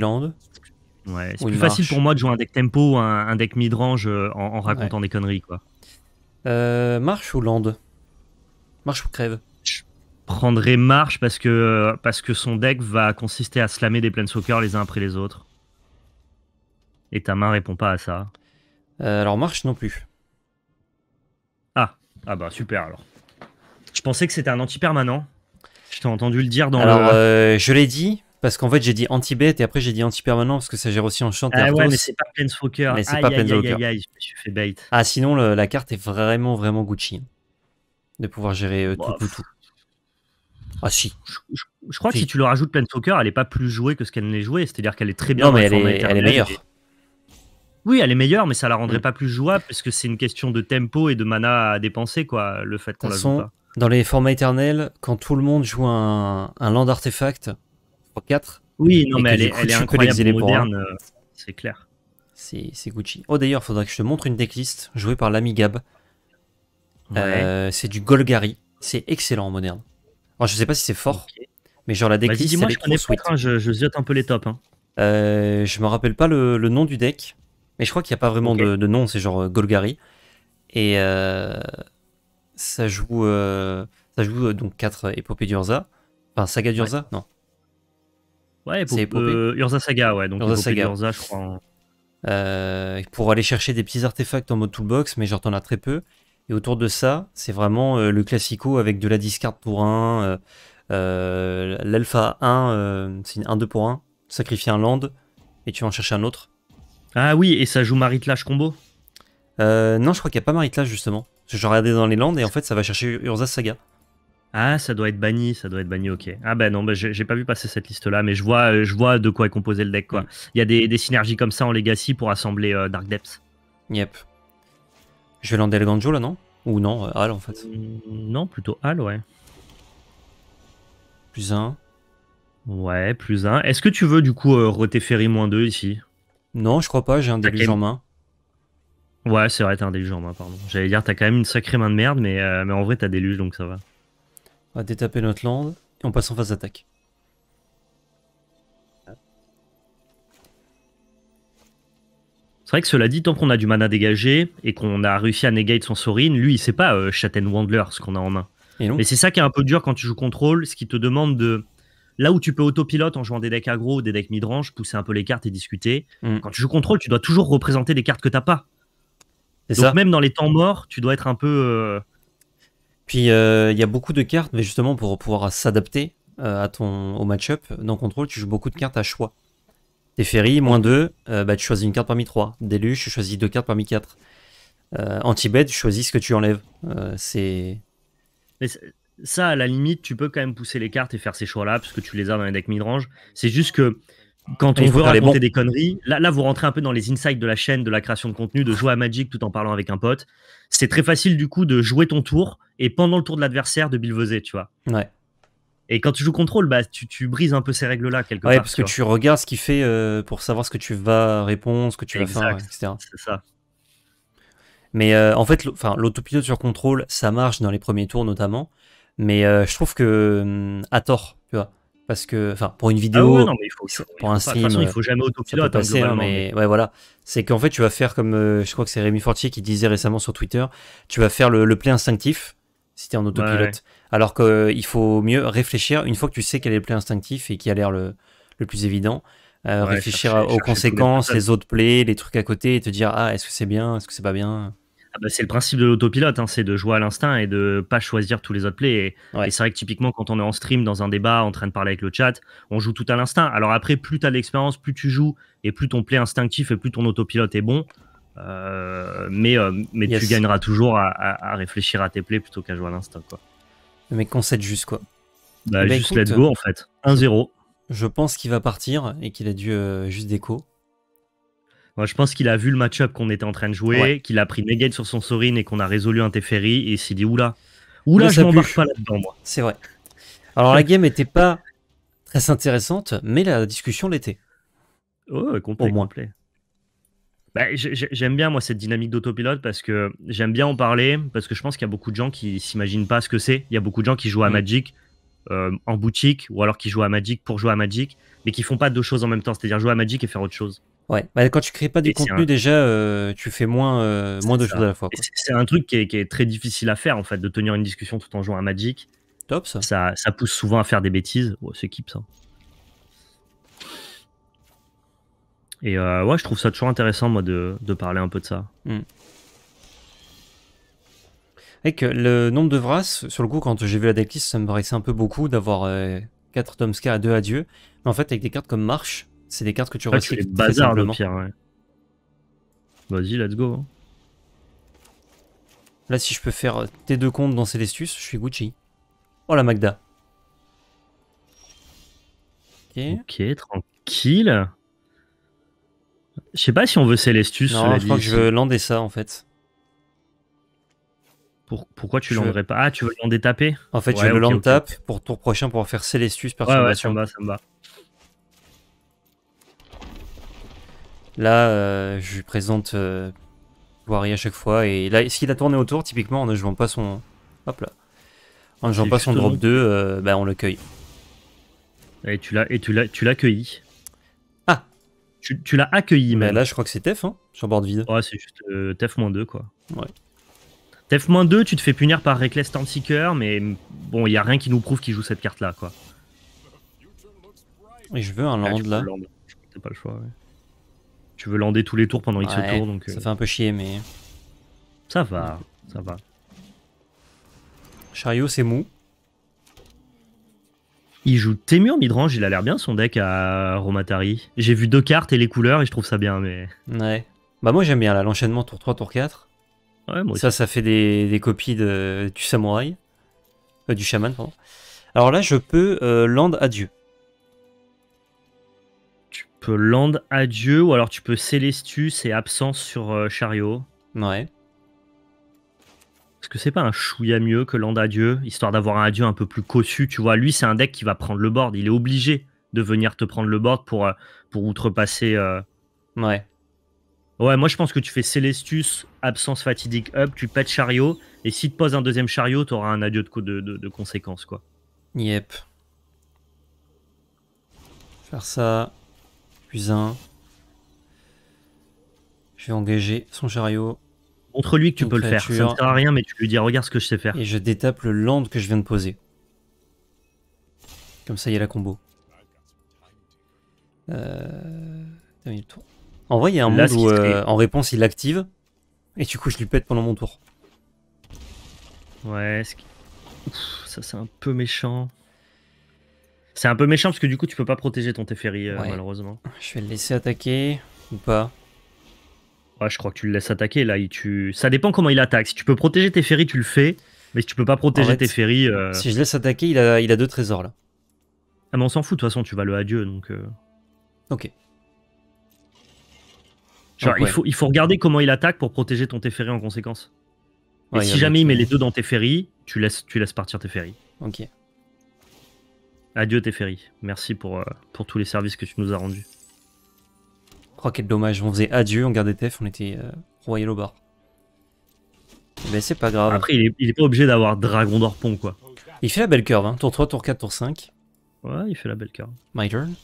Land. Ouais, c'est plus facile pour moi de jouer un deck tempo, un, un deck midrange en, en racontant ouais. des conneries, quoi. Euh, marche ou land? Marche ou crève? Je prendrais marche parce que, parce que son deck va consister à slammer des planeswalkers les uns après les autres. Et ta main répond pas à ça. Euh, alors marche non plus. Ah, ah bah super alors. Je pensais que c'était un anti-permanent. Je t'ai entendu le dire dans alors, le... Alors euh, je l'ai dit, parce qu'en fait j'ai dit anti-bête et après j'ai dit anti-permanent parce que ça gère aussi en chant. Ah ouais, mais c'est pas Planeswalker. Mais c'est pas Planeswalker. Aïe, aïe, aïe, je me suis fait bait. Ah sinon le, la carte est vraiment vraiment Gucci. De pouvoir gérer euh, tout pour tout. Ah si. Je, je, je crois si. que si tu le rajoutes Planeswalker, elle est pas plus jouée que ce qu'elle n'est jouée. C'est-à-dire qu'elle est très bien. Non mais elle est, elle est meilleure. Et... Oui, elle est meilleure, mais ça la rendrait mmh. pas plus jouable parce que c'est une question de tempo et de mana à dépenser, quoi, le fait qu'on la joue pas. Dans les formats éternels, quand tout le monde joue un, un land artefact, trois quatre. Oui, non, mais elle est, coup, elle est incroyable moderne, c'est clair. C'est Gucci. Oh, d'ailleurs, faudrait que je te montre une decklist jouée par l'ami Gab. Ouais. Euh, c'est du Golgari. C'est excellent en moderne. Alors, je sais pas si c'est fort, okay. mais genre la decklist, c'est les sweet. Je, je ziote un peu les tops. Hein. Euh, je me rappelle pas le, le nom du deck, mais je crois qu'il n'y a pas vraiment okay. de, de nom, c'est genre Golgari. Et... Euh... Ça joue, euh, ça joue euh, donc quatre épopées d'Urza. Enfin, saga d'Urza, ouais. non Ouais, épopée, épopée. Euh, Urza Saga, ouais. Donc, Urza Saga. Urza, je crois. En... Euh, pour aller chercher des petits artefacts en mode toolbox, mais genre, t'en as très peu. Et autour de ça, c'est vraiment euh, le classico avec de la discard pour un, euh, euh, l'alpha un, euh, c'est une un deux pour un, sacrifier un land, et tu vas en chercher un autre. Ah oui, et ça joue Maritlash combo euh, Non, je crois qu'il n'y a pas Maritlash, justement. Je regardais dans les landes et en fait ça va chercher Urza Saga. Ah ça doit être banni, ça doit être banni, ok. Ah bah non, bah, j'ai pas vu passer cette liste là, mais je vois, je vois de quoi est composé le deck quoi. Mm. Il y a des, des synergies comme ça en Legacy pour assembler euh, Dark Depths. Yep. Je vais lander Eiganjo là non? Ou non, euh, Hal en fait. Mm, non, plutôt Hal ouais. Plus un. Ouais, plus un. Est-ce que tu veux du coup euh, Reteferi moins deux ici? Non, je crois pas, j'ai un déluge en main. Ouais, c'est vrai, t'as un déluge en main, pardon. J'allais dire, t'as quand même une sacrée main de merde, mais, euh, mais en vrai, t'as déluge, donc ça va. On va détaper notre land, et on passe en phase d'attaque. C'est vrai que cela dit, tant qu'on a du mana dégagé, et qu'on a réussi à negate son Sorin, lui, il sait pas euh, Shatten Wandler, ce qu'on a en main. Et mais c'est ça qui est un peu dur quand tu joues contrôle, ce qui te demande de... Là où tu peux autopilote en jouant des decks aggro ou des decks midrange, pousser un peu les cartes et discuter. Mm. Quand tu joues contrôle, tu dois toujours représenter des cartes que t'as pas. Donc ça. Même dans les temps morts, tu dois être un peu... Euh... Puis il euh, y a beaucoup de cartes, mais justement pour pouvoir s'adapter euh, à ton au match-up, dans Control, tu joues beaucoup de cartes à choix. Teferi, moins deux, euh, bah, tu choisis une carte parmi trois. Déluge, tu choisis deux cartes parmi quatre. Euh, Anti-bet, tu choisis ce que tu enlèves. Euh, c'est... Mais ça, à la limite, tu peux quand même pousser les cartes et faire ces choix-là, parce que tu les as dans les decks mid-range. C'est juste que... Quand on veut raconter des conneries, là, là vous rentrez un peu dans les insights de la chaîne, de la création de contenu, de jouer à Magic tout en parlant avec un pote. C'est très facile du coup de jouer ton tour et pendant le tour de l'adversaire de bilveuser, tu vois. Ouais. Et quand tu joues contrôle, bah, tu, tu brises un peu ces règles-là quelque ouais, part. Ouais, parce que vois. Tu regardes ce qu'il fait euh, pour savoir ce que tu vas répondre, ce que tu exact, vas faire, et cetera. C'est ça. Mais euh, en fait, l'autopilote sur contrôle, ça marche dans les premiers tours notamment. Mais euh, je trouve que hum, à tort, tu vois. Parce que, enfin, pour une vidéo, ah ouais, non, mais il faut, pour un stream, de toute façon, il faut jamais autopilote. Hein, passer, mais, mais... Ouais, voilà. C'est qu'en fait, tu vas faire comme, euh, je crois que c'est Rémi Fortier qui disait récemment sur Twitter, tu vas faire le, le play instinctif si t'es en autopilote. Ouais, ouais. Alors qu'il euh, faut mieux réfléchir, une fois que tu sais quel est le play instinctif et qui a l'air le, le plus évident, euh, ouais, réfléchir chercher, aux chercher conséquences, les autres plays, les trucs à côté, et te dire, ah, est-ce que c'est bien, est-ce que c'est pas bien. Ah bah c'est le principe de l'autopilote, hein, c'est de jouer à l'instinct et de pas choisir tous les autres plays. Et, ouais. et c'est vrai que typiquement, quand on est en stream, dans un débat, en train de parler avec le chat, on joue tout à l'instinct. Alors après, plus tu as de l'expérience, plus tu joues, et plus ton play instinctif et plus ton autopilote est bon. Euh, mais euh, mais yes. tu gagneras toujours à, à, à réfléchir à tes plays plutôt qu'à jouer à l'instinct. Mais qu'on sait juste quoi. Bah, bah, juste écoute, let's go en fait. un zéro. Je pense qu'il va partir et qu'il a dû euh, juste déco. Moi, je pense qu'il a vu le match-up qu'on était en train de jouer, ouais. qu'il a pris Negate sur son Sorin et qu'on a résolu un Teferi et il s'est dit oula, oula, je m'embarque pas là-dedans, moi. C'est vrai. Alors, la game n'était pas très intéressante, mais la discussion l'était. Oh, complet, au moins. Complet. Bah, j'aime bien, moi, cette dynamique d'autopilote parce que j'aime bien en parler, parce que je pense qu'il y a beaucoup de gens qui s'imaginent pas ce que c'est. Il y a beaucoup de gens qui jouent à Magic euh, en boutique ou alors qui jouent à Magic pour jouer à Magic, mais qui font pas deux choses en même temps, c'est-à-dire jouer à Magic et faire autre chose. Ouais, bah, quand tu crées pas du et contenu, un... déjà, euh, tu fais moins, euh, moins de ça. choses à la fois. C'est un truc qui est, qui est très difficile à faire, en fait, de tenir une discussion tout en jouant à Magic. Top, ça. Ça, ça pousse souvent à faire des bêtises. Oh, c'est keep, ça. Et euh, ouais, je trouve ça toujours intéressant, moi, de, de parler un peu de ça. Mm. Avec le nombre de races, sur le coup, quand j'ai vu la decklist, ça me paraissait un peu beaucoup d'avoir euh, quatre Domscar à deux Adieu. Mais en fait, avec des cartes comme Marche, c'est des cartes que tu recycles. C'est bazar le pire, ouais. Vas-y, let's go. Là, si je peux faire tes deux comptes dans Celestus, je suis Gucci. Oh la Magda. Ok, okay, tranquille. Je sais pas si on veut Celestus. Non, je crois que je veux lander ça en fait. Pour, pourquoi tu landerais pas? Ah, tu veux lander taper? En fait, ouais, je veux okay, land okay, tap okay. pour tour prochain pour faire Celestus par ouais, ouais, ça me va, ça me va. Là, euh, je lui présente euh, Jwari à chaque fois. Et là, s'il a tourné autour, typiquement, en ne jouant pas son. Hop là. En ne jouant pas son drop deux, euh, bah, on le cueille. Et tu l'as cueilli. Ah! Tu, tu l'as accueilli, mais. Bah là, je crois que c'est Tef, hein, sur board vide. Ouais, c'est juste euh, Tef moins deux, quoi. Ouais. Tef moins deux, tu te fais punir par Reckless Stormseeker, mais bon, il n'y a rien qui nous prouve qu'il joue cette carte-là, quoi. Et je veux un land, là. T'as pas le choix, ouais. Tu veux lander tous les tours pendant X ouais, tours, donc... Ça euh... fait un peu chier, mais... Ça va, ça va. Chariot, c'est mou. Il joue Témur midrange, il a l'air bien son deck à Romotari. J'ai vu deux cartes et les couleurs et je trouve ça bien, mais... Ouais. Bah moi j'aime bien, là, l'enchaînement tour trois, tour quatre. Ouais, moi aussi. Ça, ça fait des, des copies de, du samouraï. Euh, du chaman, pardon. Alors là, je peux euh, land Adieu. Tu peux land Adieu ou alors tu peux Celestus et absence sur euh, Chariot. Ouais. Est-ce que c'est pas un chouïa mieux que land Adieu, histoire d'avoir un Adieu un peu plus cossu, tu vois? Lui, c'est un deck qui va prendre le board. Il est obligé de venir te prendre le board pour, euh, pour outrepasser. Euh... Ouais. Ouais, moi je pense que tu fais Celestus, absence fatidique up, tu pètes Chariot, et si tu poses un deuxième Chariot, tu auras un Adieu de, de, de, de conséquence, quoi. Yep. Faire ça. un. Je vais engager son chariot. Montre lui que tu peux le faire. Ça ne sert à rien, mais tu lui dis regarde ce que je sais faire. Et je détape le land que je viens de poser. Comme ça, il y a la combo. Euh... Le tour. En vrai, il y a un Là, monde où euh, en réponse il l'active et du coup je lui pète pendant mon tour. Ouais, ce qui... Ouf, ça c'est un peu méchant. C'est un peu méchant parce que du coup tu peux pas protéger ton Teferi euh, ouais. malheureusement. Je vais le laisser attaquer ou pas? Ouais, je crois que tu le laisses attaquer là. Il tue... Ça dépend comment il attaque. Si tu peux protéger Teferi, tu le fais. Mais si tu peux pas protéger en fait, Teferi. Euh... Si je laisse attaquer, il a, il a deux trésors là. Ah, mais on s'en fout de toute façon, tu vas le Adieu donc. Euh... Ok. Genre, donc, ouais. il, faut, il faut regarder comment il attaque pour protéger ton Teferi en conséquence. Ouais, et si jamais il met les deux dans Teferi, tu laisses, tu laisses partir Teferi. Ok. Adieu Teferi, merci pour, euh, pour tous les services que tu nous as rendus. Oh quel dommage, on faisait Adieu, on gardait Tef, on était euh, royal au bar. Mais c'est pas grave. Après il est, il est pas obligé d'avoir Dragon d'Orpon quoi. Il fait la belle curve, hein. tour trois, tour quatre, tour cinq. Ouais, il fait la belle curve. My turn.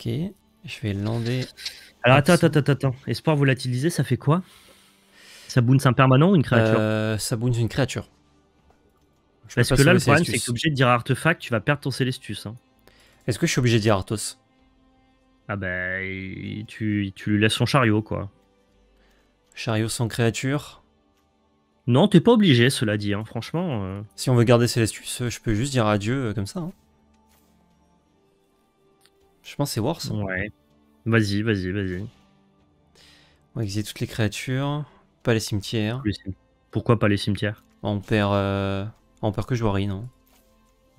Ok, je vais lander... Alors attends, attends, attends, attends, Espoir volatilisé, ça fait quoi? Ça boons un permanent ou une créature? euh, Ça boons une créature. Je Parce que là, le problème, c'est que tu es obligé de dire artefact, tu vas perdre ton Celestus. Hein. Est-ce que je suis obligé de dire Arthos? Ah bah, tu, tu lui laisses son chariot, quoi. Chariot sans créature? Non, t'es pas obligé, cela dit, hein. Franchement. Euh... Si on veut garder Celestus, je peux juste dire Adieu euh, comme ça. Hein. Je pense que c'est worse. Ouais. Vas-y, vas-y, vas-y. On va exiler toutes les créatures. Pas les cimetières. Pourquoi pas les cimetières? On perd... Euh... On perd que Jwari, non?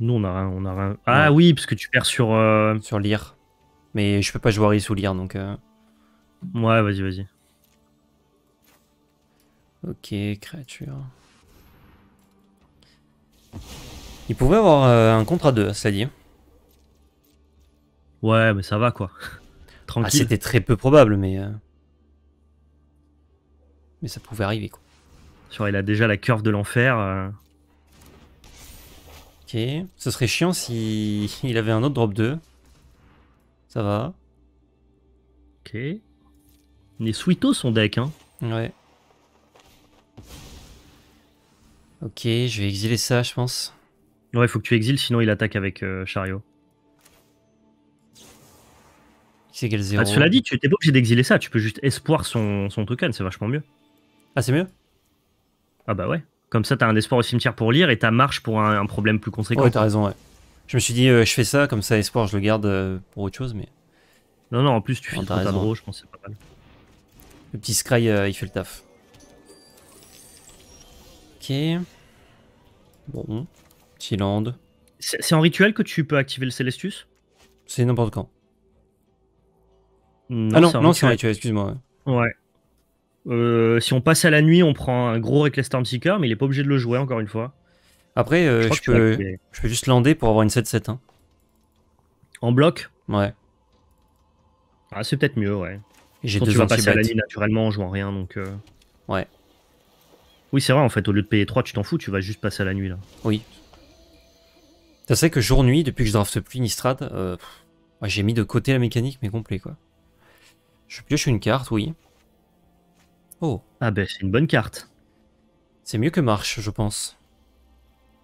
Nous, on a rien. On a rien. Ah ouais. Oui, parce que tu perds sur... Euh... Sur Lier. Mais je peux pas Jwari sous Lier, donc... Euh... Ouais, vas-y, vas-y. Ok, créature. Il pouvait avoir euh, un contre à deux, ça dit. Ouais, mais ça va, quoi. Tranquille. Ah, c'était très peu probable, mais... Euh... Mais ça pouvait arriver, quoi. Genre, il a déjà la curve de l'enfer... Euh... Ok, ce serait chiant s'il si avait un autre drop deux. Ça va. Ok. Il est sweeto son deck, hein. Ouais. Ok, je vais exiler ça, je pense. Ouais, faut que tu exiles, sinon il attaque avec euh, Chariot. C'est égal zéro. Ah, cela dit, tu n'es pas obligé d'exiler ça, tu peux juste espoir son, son token, c'est vachement mieux. Ah, c'est mieux? Ah bah ouais. Comme ça, t'as un espoir au cimetière pour lire et ta marche pour un, un problème plus conséquent. Ouais, t'as raison, ouais. Je me suis dit, euh, je fais ça, comme ça, espoir, je le garde euh, pour autre chose, mais... Non, non, en plus, tu filtres ta draw, je pense que c'est pas mal. Le petit Scry, euh, il fait le taf. Ok. Bon. Petit land. C'est en rituel que tu peux activer le Celestus? C'est n'importe quand. Non, ah non, non, c'est un rituel, excuse-moi. Ouais. ouais. Euh, si on passe à la nuit, on prend un gros Reckless Stormseeker, mais il n'est pas obligé de le jouer, encore une fois. Après, euh, je, je, peux, je peux juste lander pour avoir une sept sept. Hein. En bloc? Ouais. Ah, c'est peut-être mieux, ouais. Quand tu vas passer à la nuit naturellement en jouant rien, donc... Euh... Ouais. Oui, c'est vrai, en fait, au lieu de payer trois, tu t'en fous, tu vas juste passer à la nuit, là. Oui. T'as ça que jour-nuit, depuis que je drafte plus Nistrad, euh, ouais, j'ai mis de côté la mécanique, mais complet, quoi. Je pioche une carte, oui. Oh. Ah ben, c'est une bonne carte. C'est mieux que Marche, je pense.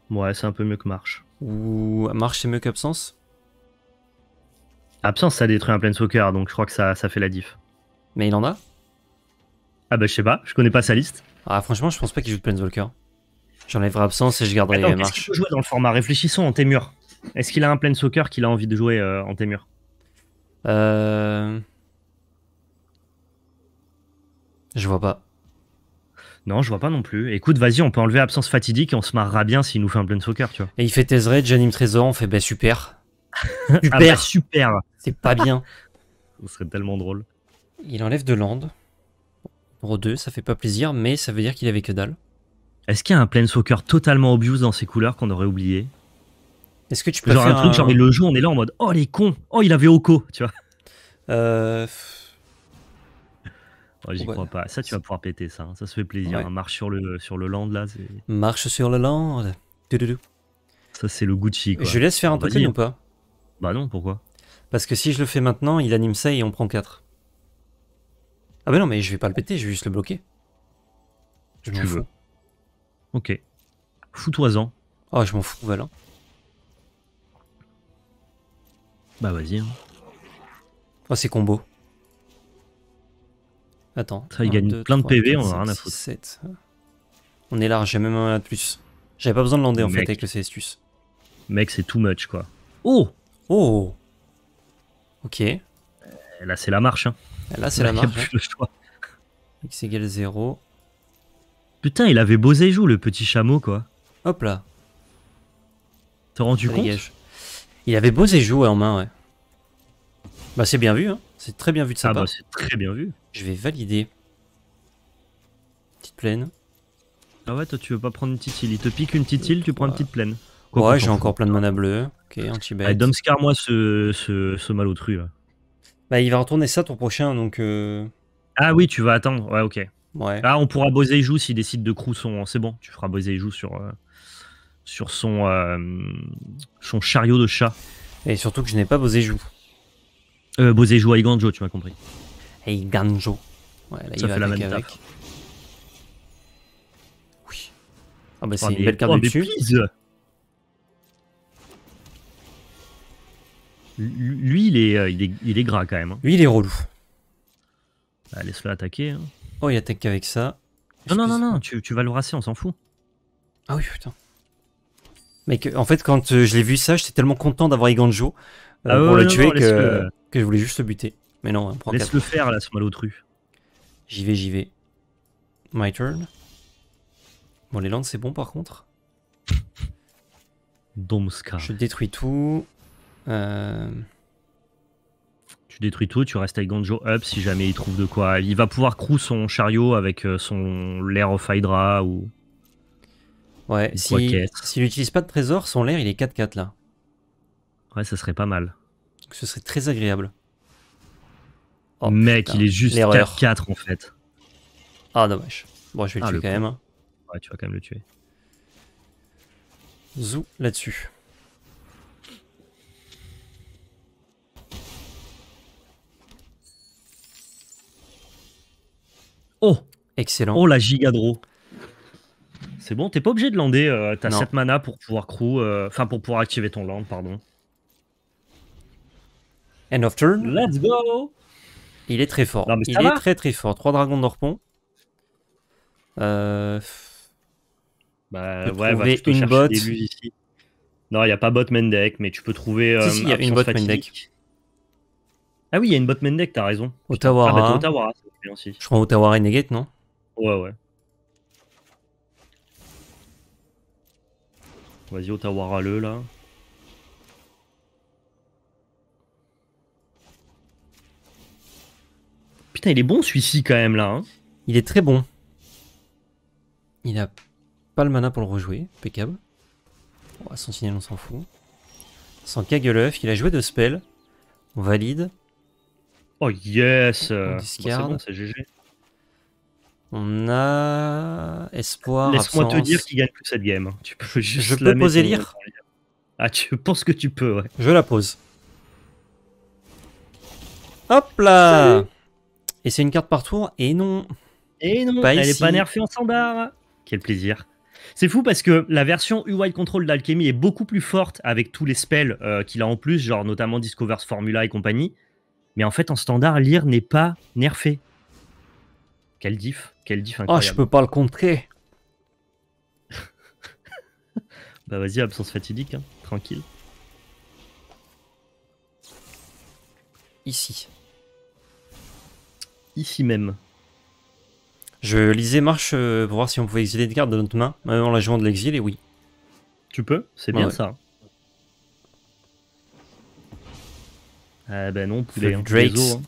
Ouais, c'est un peu mieux que Marche. Ou Marche, c'est mieux qu'Absence? Absence, ça détruit un Planeswalker, donc je crois que ça, ça fait la diff. Mais il en a? Ah ben, je sais pas, je connais pas sa liste. Ah, franchement, je pense pas qu'il joue de Planeswalker. J'enlèverai Absence et je garderai Marche. Attends, qu'est-ce qu'il peut jouer dans le format? Réfléchissons en Témur. Est-ce qu'il a un Planeswalker qu'il a envie de jouer euh, en Témur? Euh... Je vois pas. Non, je vois pas non plus. Écoute, vas-y, on peut enlever Absence fatidique et on se marrera bien s'il nous fait un Planeswalker, tu vois. Et il fait Tezzeret, j'anime Trésor, on fait bah super. Super, ah bah, super. C'est pas bien. Ce serait tellement drôle. Il enlève de land. Numéro deux, ça fait pas plaisir, mais ça veut dire qu'il avait que dalle. Est-ce qu'il y a un Planeswalker totalement obvious dans ses couleurs qu'on aurait oublié? Est-ce que tu peux genre faire un truc, un... genre il le joue, on est là en mode oh les cons, oh il avait Oko, tu vois. Euh. Oh, j'y crois ouais. pas. Ça, tu vas pouvoir péter ça. Hein. Ça se fait plaisir. Ouais. Hein. Marche sur le, sur le land, là. Marche sur le land. Du, du, du. Ça, c'est le Gucci, quoi. Je laisse faire un token ou pas? Bah non, pourquoi? Parce que si je le fais maintenant, il anime ça et on prend quatre. Ah bah non, mais je vais pas le péter, je vais juste le bloquer. Je m'en fous. Ok. Fous-toi-en. Oh, je m'en fous, Valin. Bah vas-y. Hein. Oh, c'est combo. Attends, ça, il gagne deux, plein de P V, on a rien à foutre. sept. On est large, j'ai même un à plus. J'avais pas besoin de lander en mec. fait avec le Celestus. Mec, c'est too much quoi. Oh! Oh! Ok. Là, c'est la marche. Hein. Là, c'est la marche. Plus hein. le choix. X égale zéro. Putain, il avait beau zéjou, le petit chameau quoi. Hop là. T'as rendu compte? Il avait beau zéjou en main, ouais. Bah, c'est bien vu, hein. C'est très bien vu de sa part. Ah bah, c'est très bien vu. Je vais valider. Petite plaine. Ah ouais, toi tu veux pas prendre une petite île. Il te pique une petite île, tu prends une petite plaine. Quoi, ouais, j'ai encore plein de mana bleue. Ok, anti-bet. Allez, Domscar, moi, ce, ce, ce malotru là. Bah, il va retourner ça ton prochain, donc... Euh... Ah oui, tu vas attendre. Ouais, ok. Ouais. Ah, on pourra bosser et jouer s'il décide de crew son... C'est bon, tu feras bosser et jouer sur, euh, sur son, euh, son chariot de chat. Et surtout que je n'ai pas bosser et jouer. Euh, bosser et jouer à Eiganjo, tu m'as compris. Eiganjo. Ouais, là, ça il fait la même avec. Taf. Oui. Ah bah c'est oh, une belle carte oh, de dessus. Lui il est, il, est, il est gras quand même. Hein. Lui il est relou. Bah, laisse-le attaquer. Hein. Oh il attaque qu'avec ça. Non non non, non tu, tu vas le rasser, on s'en fout. Ah oui putain. Mec, en fait quand je l'ai vu ça, j'étais tellement content d'avoir Eiganjo euh, ah, pour ouais, le non, tuer non, que, le... que je voulais juste le buter. Mais non, on prend Laisse quatre. le faire là, ce malotru. J'y vais, j'y vais. My turn. Bon, les landes, c'est bon par contre. Domscar. Je détruis tout. Euh... Tu détruis tout, tu restes avec Eiganjo up si jamais il trouve de quoi. Il va pouvoir crew son chariot avec son Lair of Hydra ou. Ouais, s'il si n'utilise pas de trésor, son Lair il est quatre quatre là. Ouais, ça serait pas mal. Donc, ce serait très agréable. Oh, mec, putain, il est juste quatre quatre en fait. Ah dommage. Bon, je vais le ah, tuer le quand coup. même. Ouais, tu vas quand même le tuer. Zou là-dessus. Oh, excellent. Oh la giga draw. C'est bon, t'es pas obligé de lander. Euh, T'as sept mana pour pouvoir crew, enfin euh, pour pouvoir activer ton land, pardon. End of turn. Let's go. Il est très fort. Non, il va. est très très fort. Trois dragons d'Orpon. Euh... Bah, ouais, va bah, une botte. Ici. Non, il n'y a pas bot main deck, mais tu peux trouver. Si, euh, si, il y a une bot main deck. Ah oui, il y a une bot main deck, t'as raison. Otawara. Ah, bah, Otawara, je prends Otawara et Negate, non? Ouais, ouais. Vas-y, Otawara le là. Putain, il est bon celui-ci quand même là. Hein. Il est très bon. Il a pas le mana pour le rejouer, impeccable. Oh, Sentinel, on s'en fout. Sans Cagueleuf, il a joué de spell. On valide. Oh yes, bon, c'est bon, c'est G G. On a Espoir. Laisse-moi te dire qui gagne plus cette game. Tu peux juste Je peux la poser Lier. Ah, tu penses que tu peux, ouais. Je la pose. Hop là. Salut. Et c'est une carte par tour, et non. Et non, pas elle n'est pas nerfée en standard. Quel plaisir. C'est fou parce que la version U I Control d'Alchemy est beaucoup plus forte avec tous les spells euh, qu'il a en plus, genre notamment Discover's Formula et compagnie. Mais en fait, en standard, Lier n'est pas nerfé. Quel diff, quel diff incroyable. Ah, oh, je peux pas le contrer. Bah vas-y, absence fatidique, hein. Tranquille. Ici. Ici même. Je lisais marche euh, pour voir si on pouvait exiler des cartes de notre main, même en la jouant de l'exil, et oui. Tu peux, c'est bien ah ouais. ça. Ah bah non, poulet. Hein, hein.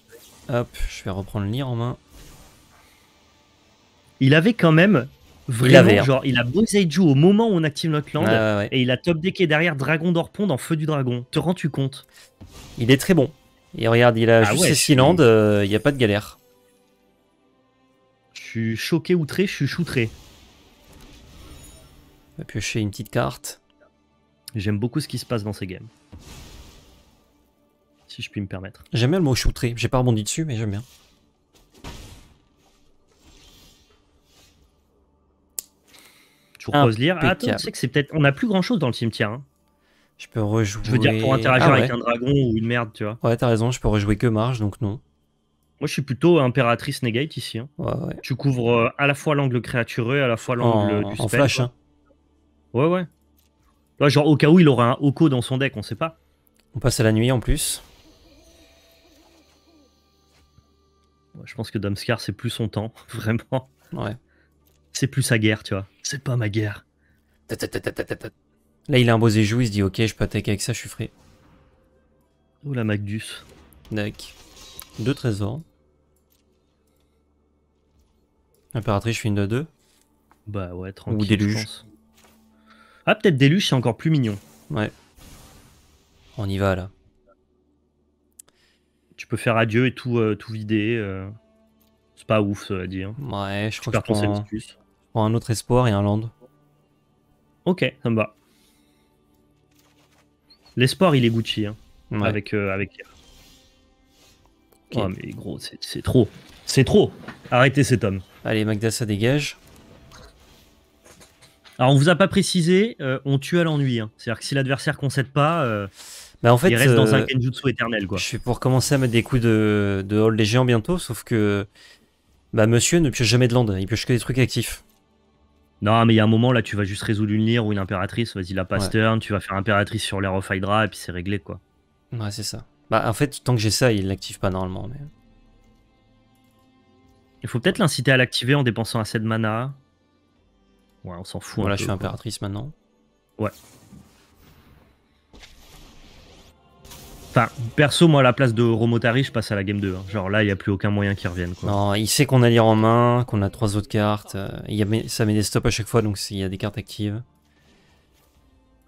Hop, je vais reprendre Lier en main. Il avait quand même vraiment, il avait, hein. genre, il a Boseiju au moment où on active notre land, ah, ouais, ouais. et il a top decké derrière Dragon d'Orpon dans Feu du Dragon. Te rends-tu compte? Il est très bon. Et regarde, il a ah juste ouais, ses six lands, euh, il n'y a pas de galère. Je suis choqué, outré, je suis choutré. On va piocher une petite carte. J'aime beaucoup ce qui se passe dans ces games. Si je puis me permettre. J'aime bien le mot choutré, j'ai pas rebondi dessus, mais j'aime bien. Tu reposes Lier. Ah, attends, tu sais que c'est peut-être. On n'a plus grand chose dans le cimetière. Hein. Je peux rejouer. Je veux dire, pour interagir ah, ouais. avec un dragon ou une merde, tu vois. Ouais, t'as raison, je peux rejouer que Marge, donc non. Moi, je suis plutôt Impératrice Negate ici. Hein. Ouais, ouais. Tu couvres euh, à la fois l'angle créatureux, à la fois l'angle du spell. En flash, hein. Ouais, ouais. Là, genre, au cas où, il aura un Oko dans son deck, on sait pas. On passe à la nuit, en plus. Ouais, je pense que Domscar, c'est plus son temps, vraiment. Ouais. C'est plus sa guerre, tu vois. C'est pas ma guerre. Là, il a un Boseiju, il se dit, ok, je peux attaquer avec ça, je suis frais. Ouh, la Magdus. Deck. Deux trésors. Impératrice, je fais une de deux. Bah ouais, tranquille. Ou déluge. Je pense. Ah, peut-être déluge, c'est encore plus mignon. Ouais. On y va là. Tu peux faire adieu et tout, euh, tout vider. Euh... C'est pas ouf, ça va dire. Ouais, je tu crois que je prends, je prends un autre espoir et un land. Ok, ça me va. L'espoir, il est Gucci. Hein, ouais. Avec euh, avec. Okay. Oh mais gros, c'est trop. C'est trop. Arrêtez cet homme. Allez, Magda, ça dégage. Alors, on vous a pas précisé, euh, on tue à l'ennui. Hein. C'est-à-dire que si l'adversaire concède pas, euh, bah, en fait, il reste euh, dans un Kenjutsu éternel. Quoi. Je suis pour commencer à mettre des coups de, de hall des géants bientôt, sauf que bah, monsieur ne pioche jamais de land. Il pioche que des trucs actifs. Non, mais il y a un moment, là, tu vas juste résoudre une Lier ou une Impératrice. Vas-y, la passe ouais. turn, tu vas faire Impératrice sur l'air of Hydra, et puis c'est réglé, quoi. Ouais, c'est ça. Bah, en fait, tant que j'ai ça, il l'active pas normalement. Mais... il faut peut-être l'inciter à l'activer en dépensant assez de mana. Ouais, on s'en fout. Voilà, un peu, je suis Impératrice quoi. Maintenant. Ouais. Enfin, perso, moi, à la place de Romotari, je passe à la game deux. Hein. Genre là, il n'y a plus aucun moyen qu'il revienne. Quoi. Non, il sait qu'on a Lier en main, qu'on a trois autres cartes. Euh, y a, ça met des stops à chaque fois, donc il y a des cartes actives.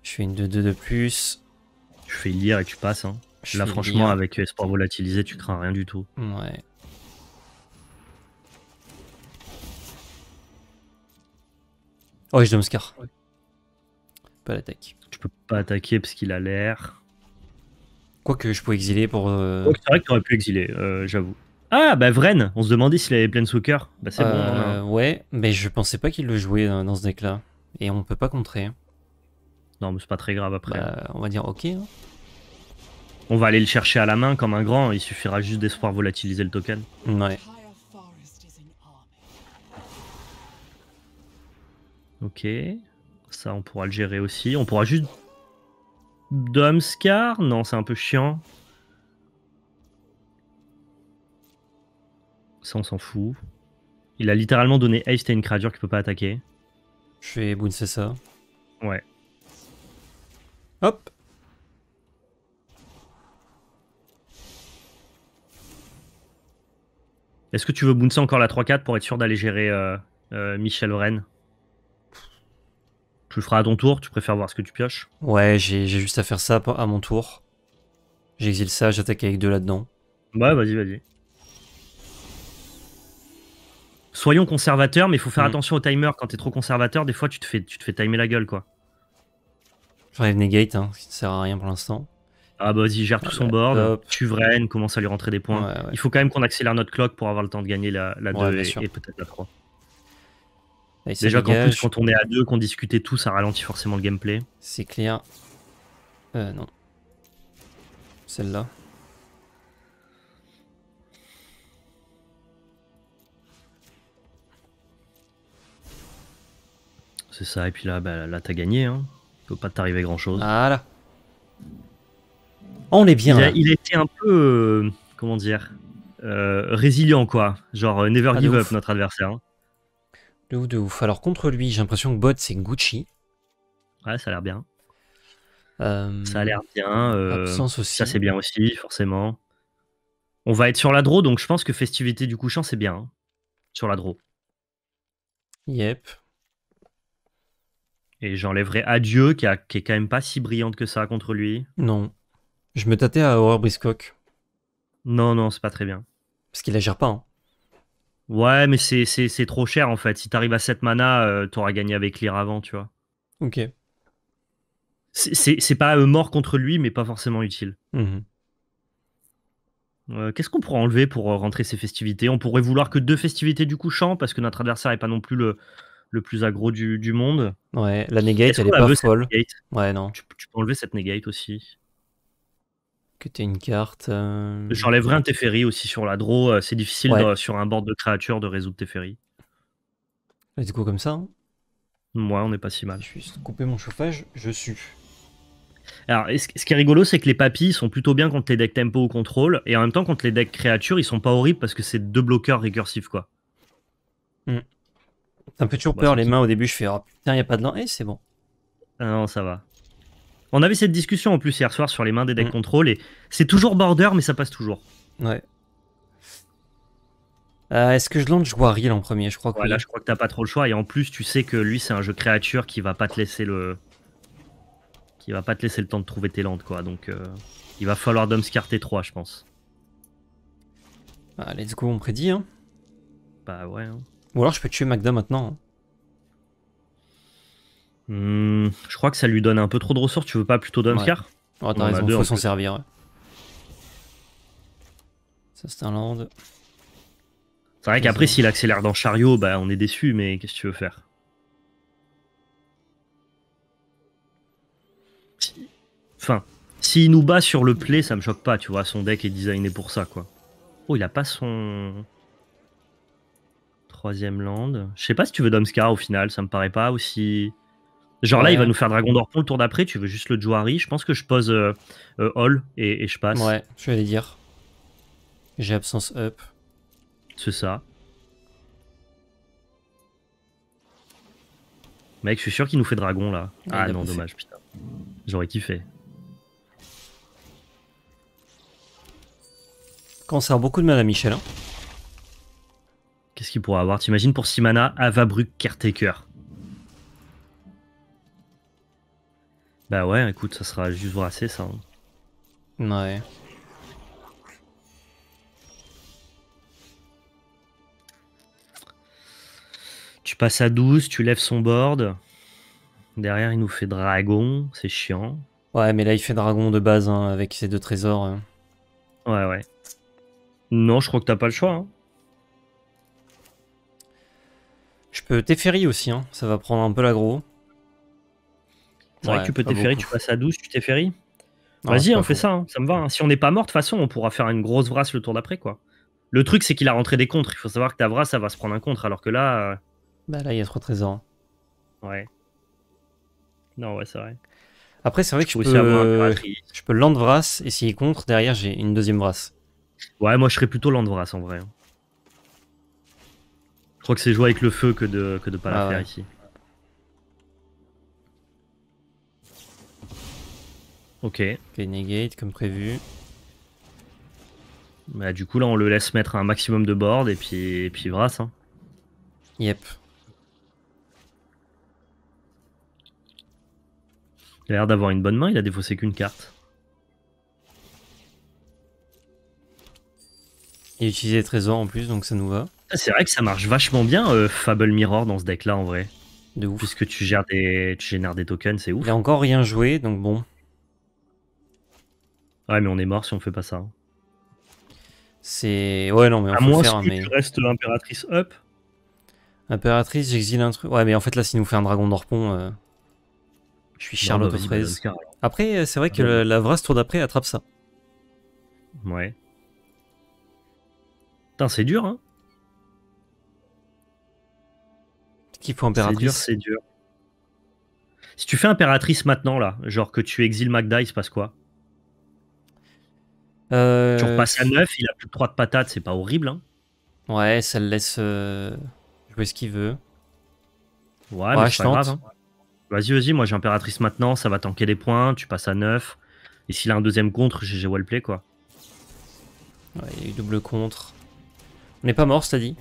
Je fais une deux deux de plus. Tu fais Lier et tu passes. Hein. Là, franchement, Lier. Avec Espoir volatilisé, tu crains rien du tout. Ouais. Oh, je Domscar. Ouais. Pas l'attaque. Tu peux pas attaquer parce qu'il a l'air. Quoique je peux exiler pour. Euh... Oh, c'est vrai que t'aurais pu exiler, euh, j'avoue. Ah, bah Vren, on se demandait s'il avait Planeswalker. Bah c'est euh, bon. Hein. Ouais, mais je pensais pas qu'il le jouait dans, dans ce deck-là. Et on peut pas contrer. Non, mais c'est pas très grave après. Bah, on va dire ok. Hein. On va aller le chercher à la main comme un grand, il suffira juste d'espoir volatiliser le token. Ouais. Ok, ça on pourra le gérer aussi. On pourra juste... Domscar ? Non, c'est un peu chiant. Ça on s'en fout. Il a littéralement donné haste à une créature qui peut pas attaquer. Je fais boon, c'est ça. Ouais. Hop. Est-ce que tu veux bouncer encore la trois quatre pour être sûr d'aller gérer euh, euh, Michel Oren? Tu le feras à ton tour, tu préfères voir ce que tu pioches? Ouais, j'ai juste à faire ça à mon tour. J'exile ça, j'attaque avec deux là-dedans. Ouais, vas-y, vas-y. Soyons conservateurs, mais il faut faire mmh. attention au timer. Quand t'es trop conservateur, des fois tu te fais, tu te fais timer la gueule, quoi. J'enlève Negate, hein, ce qui ne sert à rien pour l'instant. Ah bah vas-y, gère tout ah son ouais, board, top. Tu vraines, commence à lui rentrer des points. Ouais, ouais. Il faut quand même qu'on accélère notre clock pour avoir le temps de gagner la, la ouais, deux et, et peut-être la trois. Allez, déjà qu'en plus, quand on est à deux, qu'on discutait tout, ça ralentit forcément le gameplay. C'est clair. Euh, non. Celle-là. C'est ça, et puis là, bah, là t'as gagné, hein. Peut pas t'arriver grand-chose. Voilà. On est bien. Il, a, il était un peu, euh, comment dire, euh, résilient, quoi. Genre, euh, never ah, give up, ouf. Notre adversaire. Hein. De ouf, de ouf. Alors, contre lui, j'ai l'impression que bot, c'est Gucci. Ouais, ça a l'air bien. Euh... Ça a l'air bien. Euh, Absence aussi. Ça, c'est bien aussi, forcément. On va être sur la draw, donc je pense que Festivités du couchant, c'est bien. Hein, sur la draw. Yep. Et j'enlèverai Adieu, qui, a, qui est quand même pas si brillante que ça contre lui. Non. Je me tâtais à Horreur Brisecoque. Non, non, c'est pas très bien. Parce qu'il la gère pas. Hein. Ouais, mais c'est trop cher en fait. Si t'arrives à sept mana, euh, t'auras gagné avec Lier avant, tu vois. Ok. C'est pas euh, mort contre lui, mais pas forcément utile. Mmh. Euh, Qu'est-ce qu'on pourrait enlever pour euh, rentrer ces festivités? On pourrait vouloir que deux festivités du couchant, parce que notre adversaire est pas non plus le... le plus aggro du, du monde. Ouais, la Negate, elle est pas folle. Ouais, non. Tu, tu peux enlever cette Negate aussi. Que t'aies une carte... Euh... J'enlèverai un Teferi aussi sur la draw. C'est difficile ouais. de, sur un board de créatures de résoudre Teferi. Et du coup, comme ça, moi, hein. ouais, on est pas si mal. Je vais juste couper mon chauffage, je sue. Alors, ce, ce qui est rigolo, c'est que les papilles sont plutôt bien contre les decks tempo ou contrôle, et en même temps, contre les decks créatures, ils sont pas horribles parce que c'est deux bloqueurs récursifs, quoi. Mm. Un peu toujours peur, bah, les mains au début, je fais oh, putain, il n'y a pas de lent, et c'est bon. Ah non, ça va. On avait cette discussion en plus hier soir sur les mains des decks mmh. contrôle, et c'est toujours border, mais ça passe toujours. Ouais. Euh, Est-ce que je lance Jwari là en premier? Je crois que. Ouais, là, je crois que t'as pas trop le choix, et en plus, tu sais que lui, c'est un jeu créature qui va pas te laisser le. Qui va pas te laisser le temps de trouver tes landes, quoi. Donc, euh... il va falloir Domscar T trois, je pense. Ah, let's go, on prédit, hein. Bah ouais, hein. Ou alors je peux tuer Magda maintenant. Mmh, je crois que ça lui donne un peu trop de ressources. Tu veux pas plutôt Domscar? Ouais. Oh, t'as raison, il faut s'en servir. Ouais. Ça, c'est un land. C'est vrai qu'après, s'il accélère dans Chariot, bah, on est déçu, mais qu'est-ce que tu veux faire? Enfin, s'il nous bat sur le play, ça me choque pas, tu vois. Son deck est designé pour ça, quoi. Oh, il a pas son. Troisième land. Je sais pas si tu veux Domscar au final, ça me paraît pas aussi. Genre ouais. Là, il va nous faire Dragon d'Orpon le tour d'après, tu veux juste le Jwari. Je pense que je pose euh, euh, All et, et je passe. Ouais, je vais aller dire. J'ai absence up. C'est ça. Mec, je suis sûr qu'il nous fait Dragon là. Ouais, ah non, dommage, putain. J'aurais kiffé. Quand ça a beaucoup de mal à Michel, hein. Qu'est-ce qu'il pourrait avoir? T'imagines pour six mana, Avabruck, Caretaker. Bah ouais, écoute, ça sera juste brassé ça. Hein. Ouais. Tu passes à douze, tu lèves son board. Derrière, il nous fait dragon, c'est chiant. Ouais, mais là, il fait dragon de base hein, avec ses deux trésors. Hein. Ouais, ouais. Non, je crois que t'as pas le choix. Hein. Je peux Teferi aussi, hein. Ça va prendre un peu l'aggro. C'est vrai ouais, que tu peux Teferi, tu passes à douze, tu Teferi. Vas-y, on fait ça, hein, ça me va. Hein. Si on n'est pas mort, de toute façon, on pourra faire une grosse vrasse le tour d'après, quoi. Le truc, c'est qu'il a rentré des contres. Il faut savoir que ta vrasse, ça va se prendre un contre, alors que là... Euh... Bah là, il y a trois trésors. Ouais. Non, ouais, c'est vrai. Après, c'est vrai que je, je peux, euh, je peux land vrasse, et s'il contre, derrière, j'ai une deuxième vrasse. Ouais, moi, je serais plutôt land vrasse, en vrai. Je crois que c'est jouer avec le feu que de que de pas ah, la faire ouais. ici. Ok. Ok, negate comme prévu. Bah, du coup, là, on le laisse mettre un maximum de board et puis, et puis brasse. Hein. Yep. Il a l'air d'avoir une bonne main, il a défaussé qu'une carte. Il a utilisé trésor en plus, donc ça nous va. C'est vrai que ça marche vachement bien, euh, Fable Mirror, dans ce deck-là, en vrai. De ouf. Puisque tu gères des... tu génères des tokens, c'est ouf. Il a encore rien joué, donc bon. Ouais, mais on est mort si on fait pas ça. Hein. C'est... Ouais, non, mais on à peut faire... À moins que mais... tu restes l'impératrice up. Impératrice, j'exile un truc... Ouais, mais en fait, là, s'il nous fait un dragon d'Orpon... Euh... Je suis Charlotte aux fraises. Après, c'est vrai que ouais. la vrasse tour d'après attrape ça. Ouais. Putain, c'est dur, hein. Qu'il faut impératrice. C'est dur, c'est dur. Si tu fais impératrice maintenant, là, genre que tu exiles Magda, il se passe quoi? Euh... Tu repasses à neuf, il a plus de trois de patates, c'est pas horrible, hein. Ouais, ça le laisse euh, jouer ce qu'il veut. Ouais, ouais, mais c'est pas grave, hein. Vas-y, vas-y, moi j'ai impératrice maintenant, ça va tanker les points, tu passes à neuf. Et s'il a un deuxième contre, G G wellplay, quoi. Ouais, il y a eu double contre. On n'est pas mort, c'est à dit?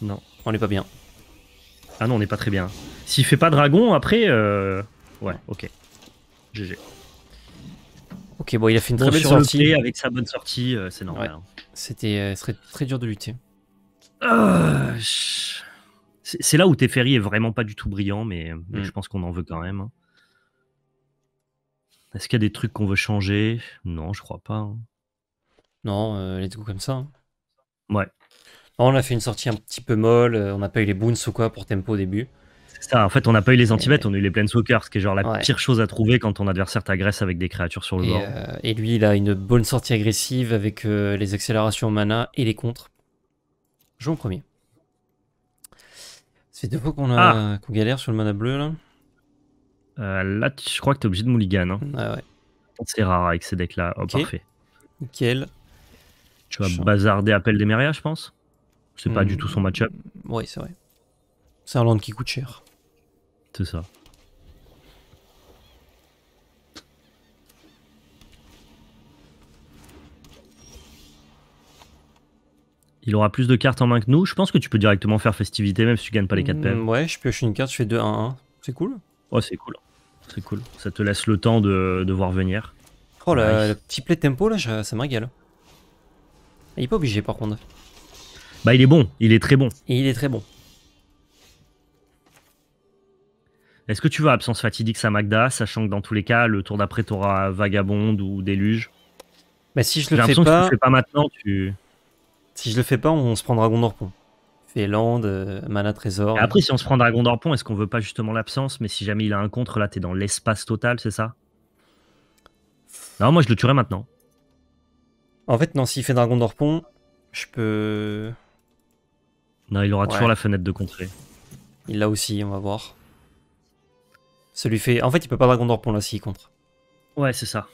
Non, on n'est pas bien. Ah non, on n'est pas très bien. S'il fait pas dragon, après... Euh... Ouais, ok. G G. Ok, bon, il a fait une très bon, belle sortie. Avec sa bonne sortie, euh, c'est normal. Ouais. Hein. C'était euh, très, très dur de lutter. Euh, je... C'est là où Teferi est vraiment pas du tout brillant, mais, mm. mais je pense qu'on en veut quand même. Est-ce qu'il y a des trucs qu'on veut changer? Non, je crois pas. Hein. Non, euh, let's go comme ça. Hein. Ouais. Non, on a fait une sortie un petit peu molle, on n'a pas eu les boons ou quoi pour tempo au début. Ça, en fait, on n'a pas eu les anti-bêtes, on a eu les Planeswalkers, ce qui est genre la ouais. pire chose à trouver quand ton adversaire t'agresse avec des créatures sur le et bord. Euh, et lui, il a une bonne sortie agressive avec euh, les accélérations mana et les contres. Jouons en premier. C'est deux fois qu'on ah. qu'on galère sur le mana bleu, là. Euh, là, je crois que t'es obligé de mulligan. Hein. Ah ouais. C'est rare avec ces decks-là. Oh, okay. Parfait. Nickel. Tu vas Chant. bazarder Appel d'Éméria, je pense. C'est mmh. pas du tout son match-up. Oui, c'est vrai. C'est un land qui coûte cher. C'est ça. Il aura plus de cartes en main que nous. Je pense que tu peux directement faire festivité, même si tu gagnes pas les quatre P M. Ouais, je pioche une carte, je fais deux un un. C'est cool. Ouais, c'est cool. C'est cool. Ça te laisse le temps de, de voir venir. Oh, ouais. le, le petit play tempo, là, je, ça me régale. Il est pas obligé, par contre. Bah, il est bon. Il est très bon. Et il est très bon. Est-ce que tu veux absence fatidique à Magda, sachant que dans tous les cas, le tour d'après, tu auras vagabonde ou déluge? Bah, si je le fais pas... Que si tu le fais pas maintenant, tu... Si je le fais pas, on se prend Dragon d'Orpon. Féland, euh, Mana Trésor. Et après, si on se prend Dragon d'Orpon, est-ce qu'on veut pas justement l'absence? Mais si jamais il a un contre, là, t'es dans l'espace total, c'est ça? Non, moi, je le tuerais maintenant. En fait, non, s'il fait Dragon d'Orpon, je peux... Non, il aura ouais. toujours la fenêtre de contrer. Il l'a aussi, on va voir. Ça lui fait... En fait, il peut pas Dragon d'Orpon, là, s'il contre. Ouais, c'est ça.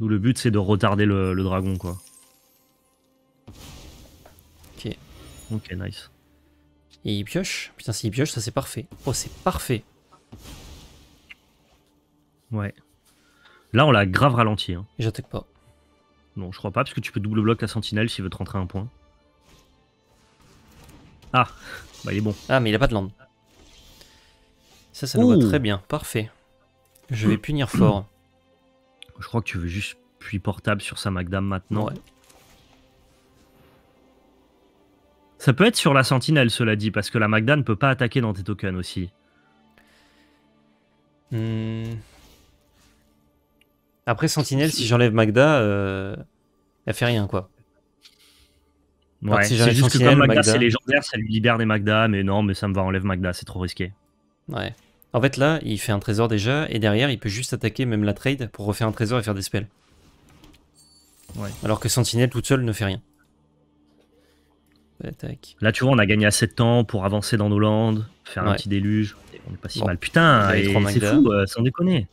Nous, le but, c'est de retarder le, le dragon, quoi. Ok. Ok, nice. Et il pioche. Putain, s'il pioche, ça c'est parfait. Oh, c'est parfait. Ouais. Là, on l'a grave ralenti. Hein. J'attaque pas. Non, je crois pas, parce que tu peux double bloc la sentinelle s'il veut te rentrer un point. Ah, bah il est bon. Ah, mais il a pas de land. Ça, ça nous va très bien. Parfait. Je vais punir fort. Je crois que tu veux juste puits portable sur sa Magdam maintenant. Ouais. Ça peut être sur la sentinelle, cela dit, parce que la Magda ne peut pas attaquer dans tes tokens aussi. Mmh. Après, sentinelle, si j'enlève Magda, euh, elle fait rien, quoi. Ouais, enfin, si c'est juste que comme Magda, Magda... c'est légendaire, ça lui libère des Magda, mais non, mais ça me va, enlève Magda, c'est trop risqué. Ouais. En fait là, il fait un trésor déjà, et derrière il peut juste attaquer même la trade pour refaire un trésor et faire des spells. Ouais. Alors que Sentinelle toute seule ne fait rien. Attaque. Là tu vois, on a gagné assez de temps pour avancer dans nos landes, faire ouais. un petit déluge, on est pas si bon. mal. Putain, c'est fou, euh, sans déconner.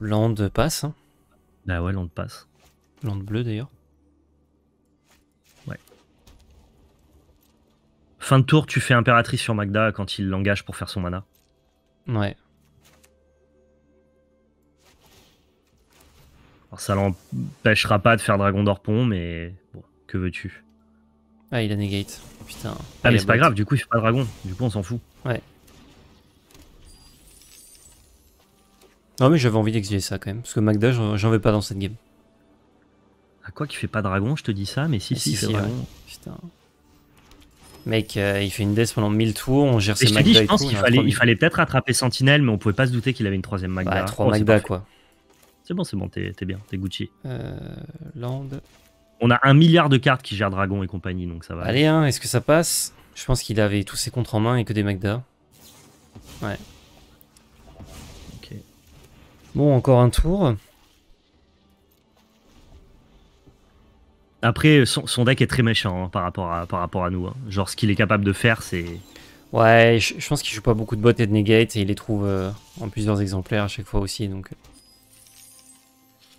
Lande passe. Hein. Bah ouais, lande passe. Lande bleue d'ailleurs. Ouais. Fin de tour, tu fais Impératrice sur Magda quand il l'engage pour faire son mana. Ouais. Alors ça l'empêchera pas de faire Dragon d'Orpon, mais bon, que veux-tu? Ah, il a Negate. Putain. Ah, ah mais c'est pas grave, du coup il fait pas Dragon, du coup on s'en fout. Ouais. Non mais j'avais envie d'exiler ça quand même, parce que Magda, j'en vais pas dans cette game. À quoi qu'il fait pas Dragon, je te dis ça, mais si, ah, si, si, il fait si, Dragon. Ouais. Putain. Mec, euh, il fait une death pendant mille tours, on gère et ses Magda. Je te dis, je pense qu'il fallait, il fallait peut-être rattraper Sentinel, mais on pouvait pas se douter qu'il avait une troisième Magda. Bah, trois oh, Magda quoi. C'est bon, c'est bon, t'es bien, t'es Gucci. Euh, land. On a un milliard de cartes qui gèrent Dragon et compagnie, donc ça va. Allez, hein, est-ce que ça passe? Je pense qu'il avait tous ses contres en main et que des Magda. Ouais. Ok. Bon, encore un tour. Après, son, son deck est très méchant hein, par, rapport à, par rapport à nous. Hein. Genre, ce qu'il est capable de faire, c'est... Ouais, je, je pense qu'il joue pas beaucoup de bots et de negate, et il les trouve euh, en plusieurs exemplaires à chaque fois aussi, donc...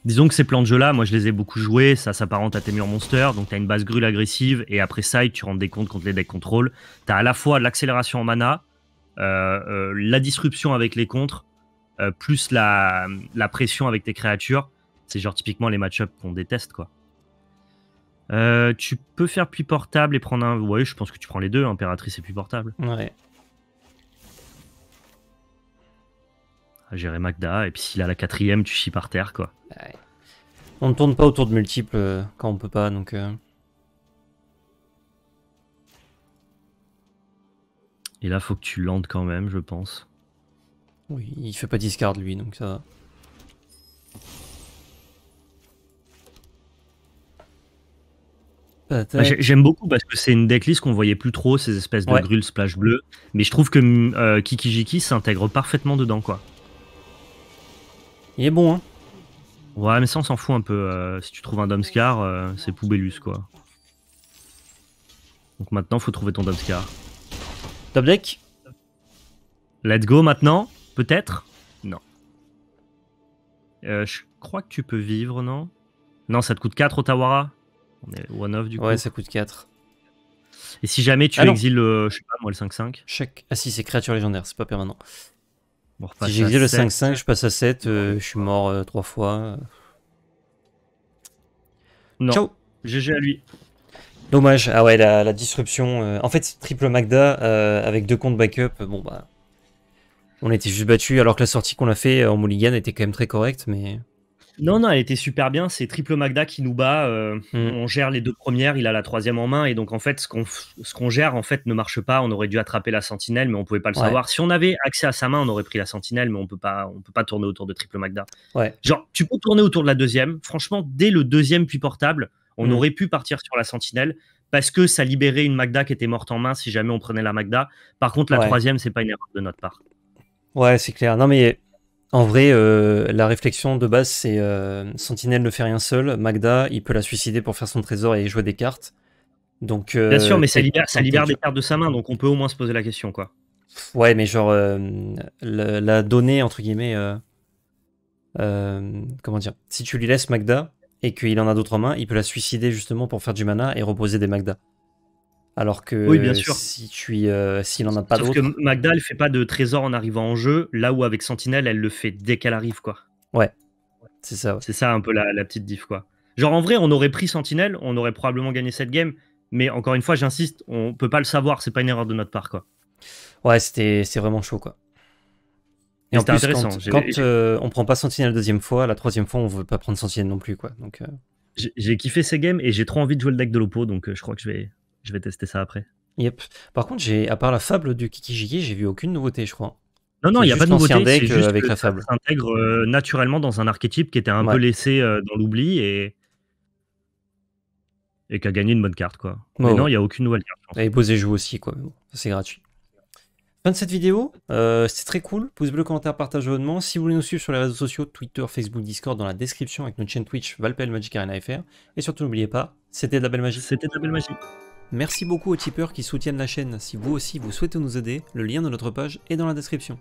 Disons que ces plans de jeu-là, moi je les ai beaucoup joués, ça s'apparente à tes murs monsters, donc t'as une base grule agressive, et après ça, tu rentres des comptes contre les decks contrôle. T'as à la fois l'accélération en mana, euh, euh, la disruption avec les contres, euh, plus la, la pression avec tes créatures. C'est genre typiquement les match-ups qu'on déteste, quoi. Euh, tu peux faire puits portable et prendre un... Ouais, je pense que tu prends les deux, Impératrice et puits portable. Ouais. À gérer Magda, et puis s'il a la quatrième, tu chies par terre, quoi. Ouais. On ne tourne pas autour de multiples euh, quand on peut pas, donc... Euh... Et là, faut que tu landes quand même, je pense. Oui, il fait pas discard, lui, donc ça va. J'aime beaucoup parce que c'est une decklist qu'on voyait plus trop, ces espèces de ouais. grules splash bleu. Mais je trouve que euh, Kikijiki s'intègre parfaitement dedans, quoi. Il est bon, hein. Ouais, mais ça, on s'en fout un peu. Euh, si tu trouves un Domscar, euh, c'est poubellus, quoi. Donc maintenant, faut trouver ton Domscar. Top deck. Let's go maintenant. Peut-être. Non. Euh, je crois que tu peux vivre, non? Non, ça te coûte quatre Otawara. On est one-off du coup. Ouais, ça coûte quatre. Et si jamais tu ah exiles, euh, je sais pas moi, le cinq cinq chaque... Ah si, c'est créature légendaire, c'est pas permanent. Bon, si j'exile le cinq cinq, je passe à sept, euh, je suis mort euh, trois fois. Non. Ciao. G G à lui. Dommage, ah ouais, la, la disruption. Euh... En fait, triple Magda euh, avec deux comptes backup, bon bah. On était juste battu alors que la sortie qu'on a fait en mulligan était quand même très correcte, mais. Non, non, elle était super bien. C'est triple Magda qui nous bat. Euh, mm. On gère les deux premières. Il a la troisième en main. Et donc, en fait, ce qu'on ce qu'on gère en fait, ne marche pas. On aurait dû attraper la sentinelle, mais on ne pouvait pas le ouais. savoir. Si on avait accès à sa main, on aurait pris la sentinelle, mais on ne peut pas tourner autour de triple Magda. Ouais. Genre, tu peux tourner autour de la deuxième. Franchement, dès le deuxième puits portable, on mm. aurait pu partir sur la sentinelle parce que ça libérait une Magda qui était morte en main si jamais on prenait la Magda. Par contre, la ouais. troisième, ce n'est pas une erreur de notre part. Ouais, c'est clair. Non, mais... En vrai, euh, la réflexion de base, c'est euh, Sentinelle ne fait rien seul. Magda, il peut la suicider pour faire son trésor et jouer des cartes. Donc, euh, bien sûr, mais ça libère, ça libère des cartes de sa main, donc on peut au moins se poser la question, quoi. Ouais, mais genre, euh, la, la donnée, entre guillemets, euh, euh, comment dire, si tu lui laisses Magda et qu'il en a d'autres en main, il peut la suicider justement pour faire du mana et reposer des Magda. Alors que oui, bien sûr. Si tu euh, s'il en a pas d'autre. Sauf que Magda, elle fait pas de trésor en arrivant en jeu, là où avec Sentinelle, elle le fait dès qu'elle arrive, quoi. Ouais, c'est ça. Ouais. C'est ça un peu la, la petite diff, quoi. Genre en vrai, on aurait pris Sentinelle, on aurait probablement gagné cette game, mais encore une fois, j'insiste, on peut pas le savoir, c'est pas une erreur de notre part, quoi. Ouais, c'était vraiment chaud, quoi. Et, Et en plus, intéressant. Quand, quand euh, on prend pas Sentinelle la deuxième fois, la troisième fois, on veut pas prendre Sentinelle non plus, quoi. Donc. Euh... J'ai kiffé ces games et j'ai trop envie de jouer le deck de l'Oppo, donc euh, je crois que je vais. Je vais tester ça après. Yep. Par contre, j'ai, à part la fable du Kikijiki, j'ai vu aucune nouveauté, je crois. Non, non, il n'y a pas de nouveauté. C'est juste avec que la fable. Ça s'intègre euh, naturellement dans un archétype qui était un ouais. peu laissé euh, dans l'oubli et... et qui a gagné une bonne carte, quoi. Oh, mais ouais. non, il n'y a aucune nouvelle carte. Et Posé joue aussi, quoi. C'est gratuit. Fin de cette vidéo, euh, c'est très cool, pouce bleu, commentaire, partage, abonnement. Si vous voulez nous suivre sur les réseaux sociaux, Twitter, Facebook, Discord, dans la description avec notre chaîne Twitch, Valpel Magic Arena F R. Et surtout n'oubliez pas, c'était de la belle magie. C'était de la belle magie. Merci beaucoup aux tipeurs qui soutiennent la chaîne. Si vous aussi vous souhaitez nous aider, le lien de notre page est dans la description.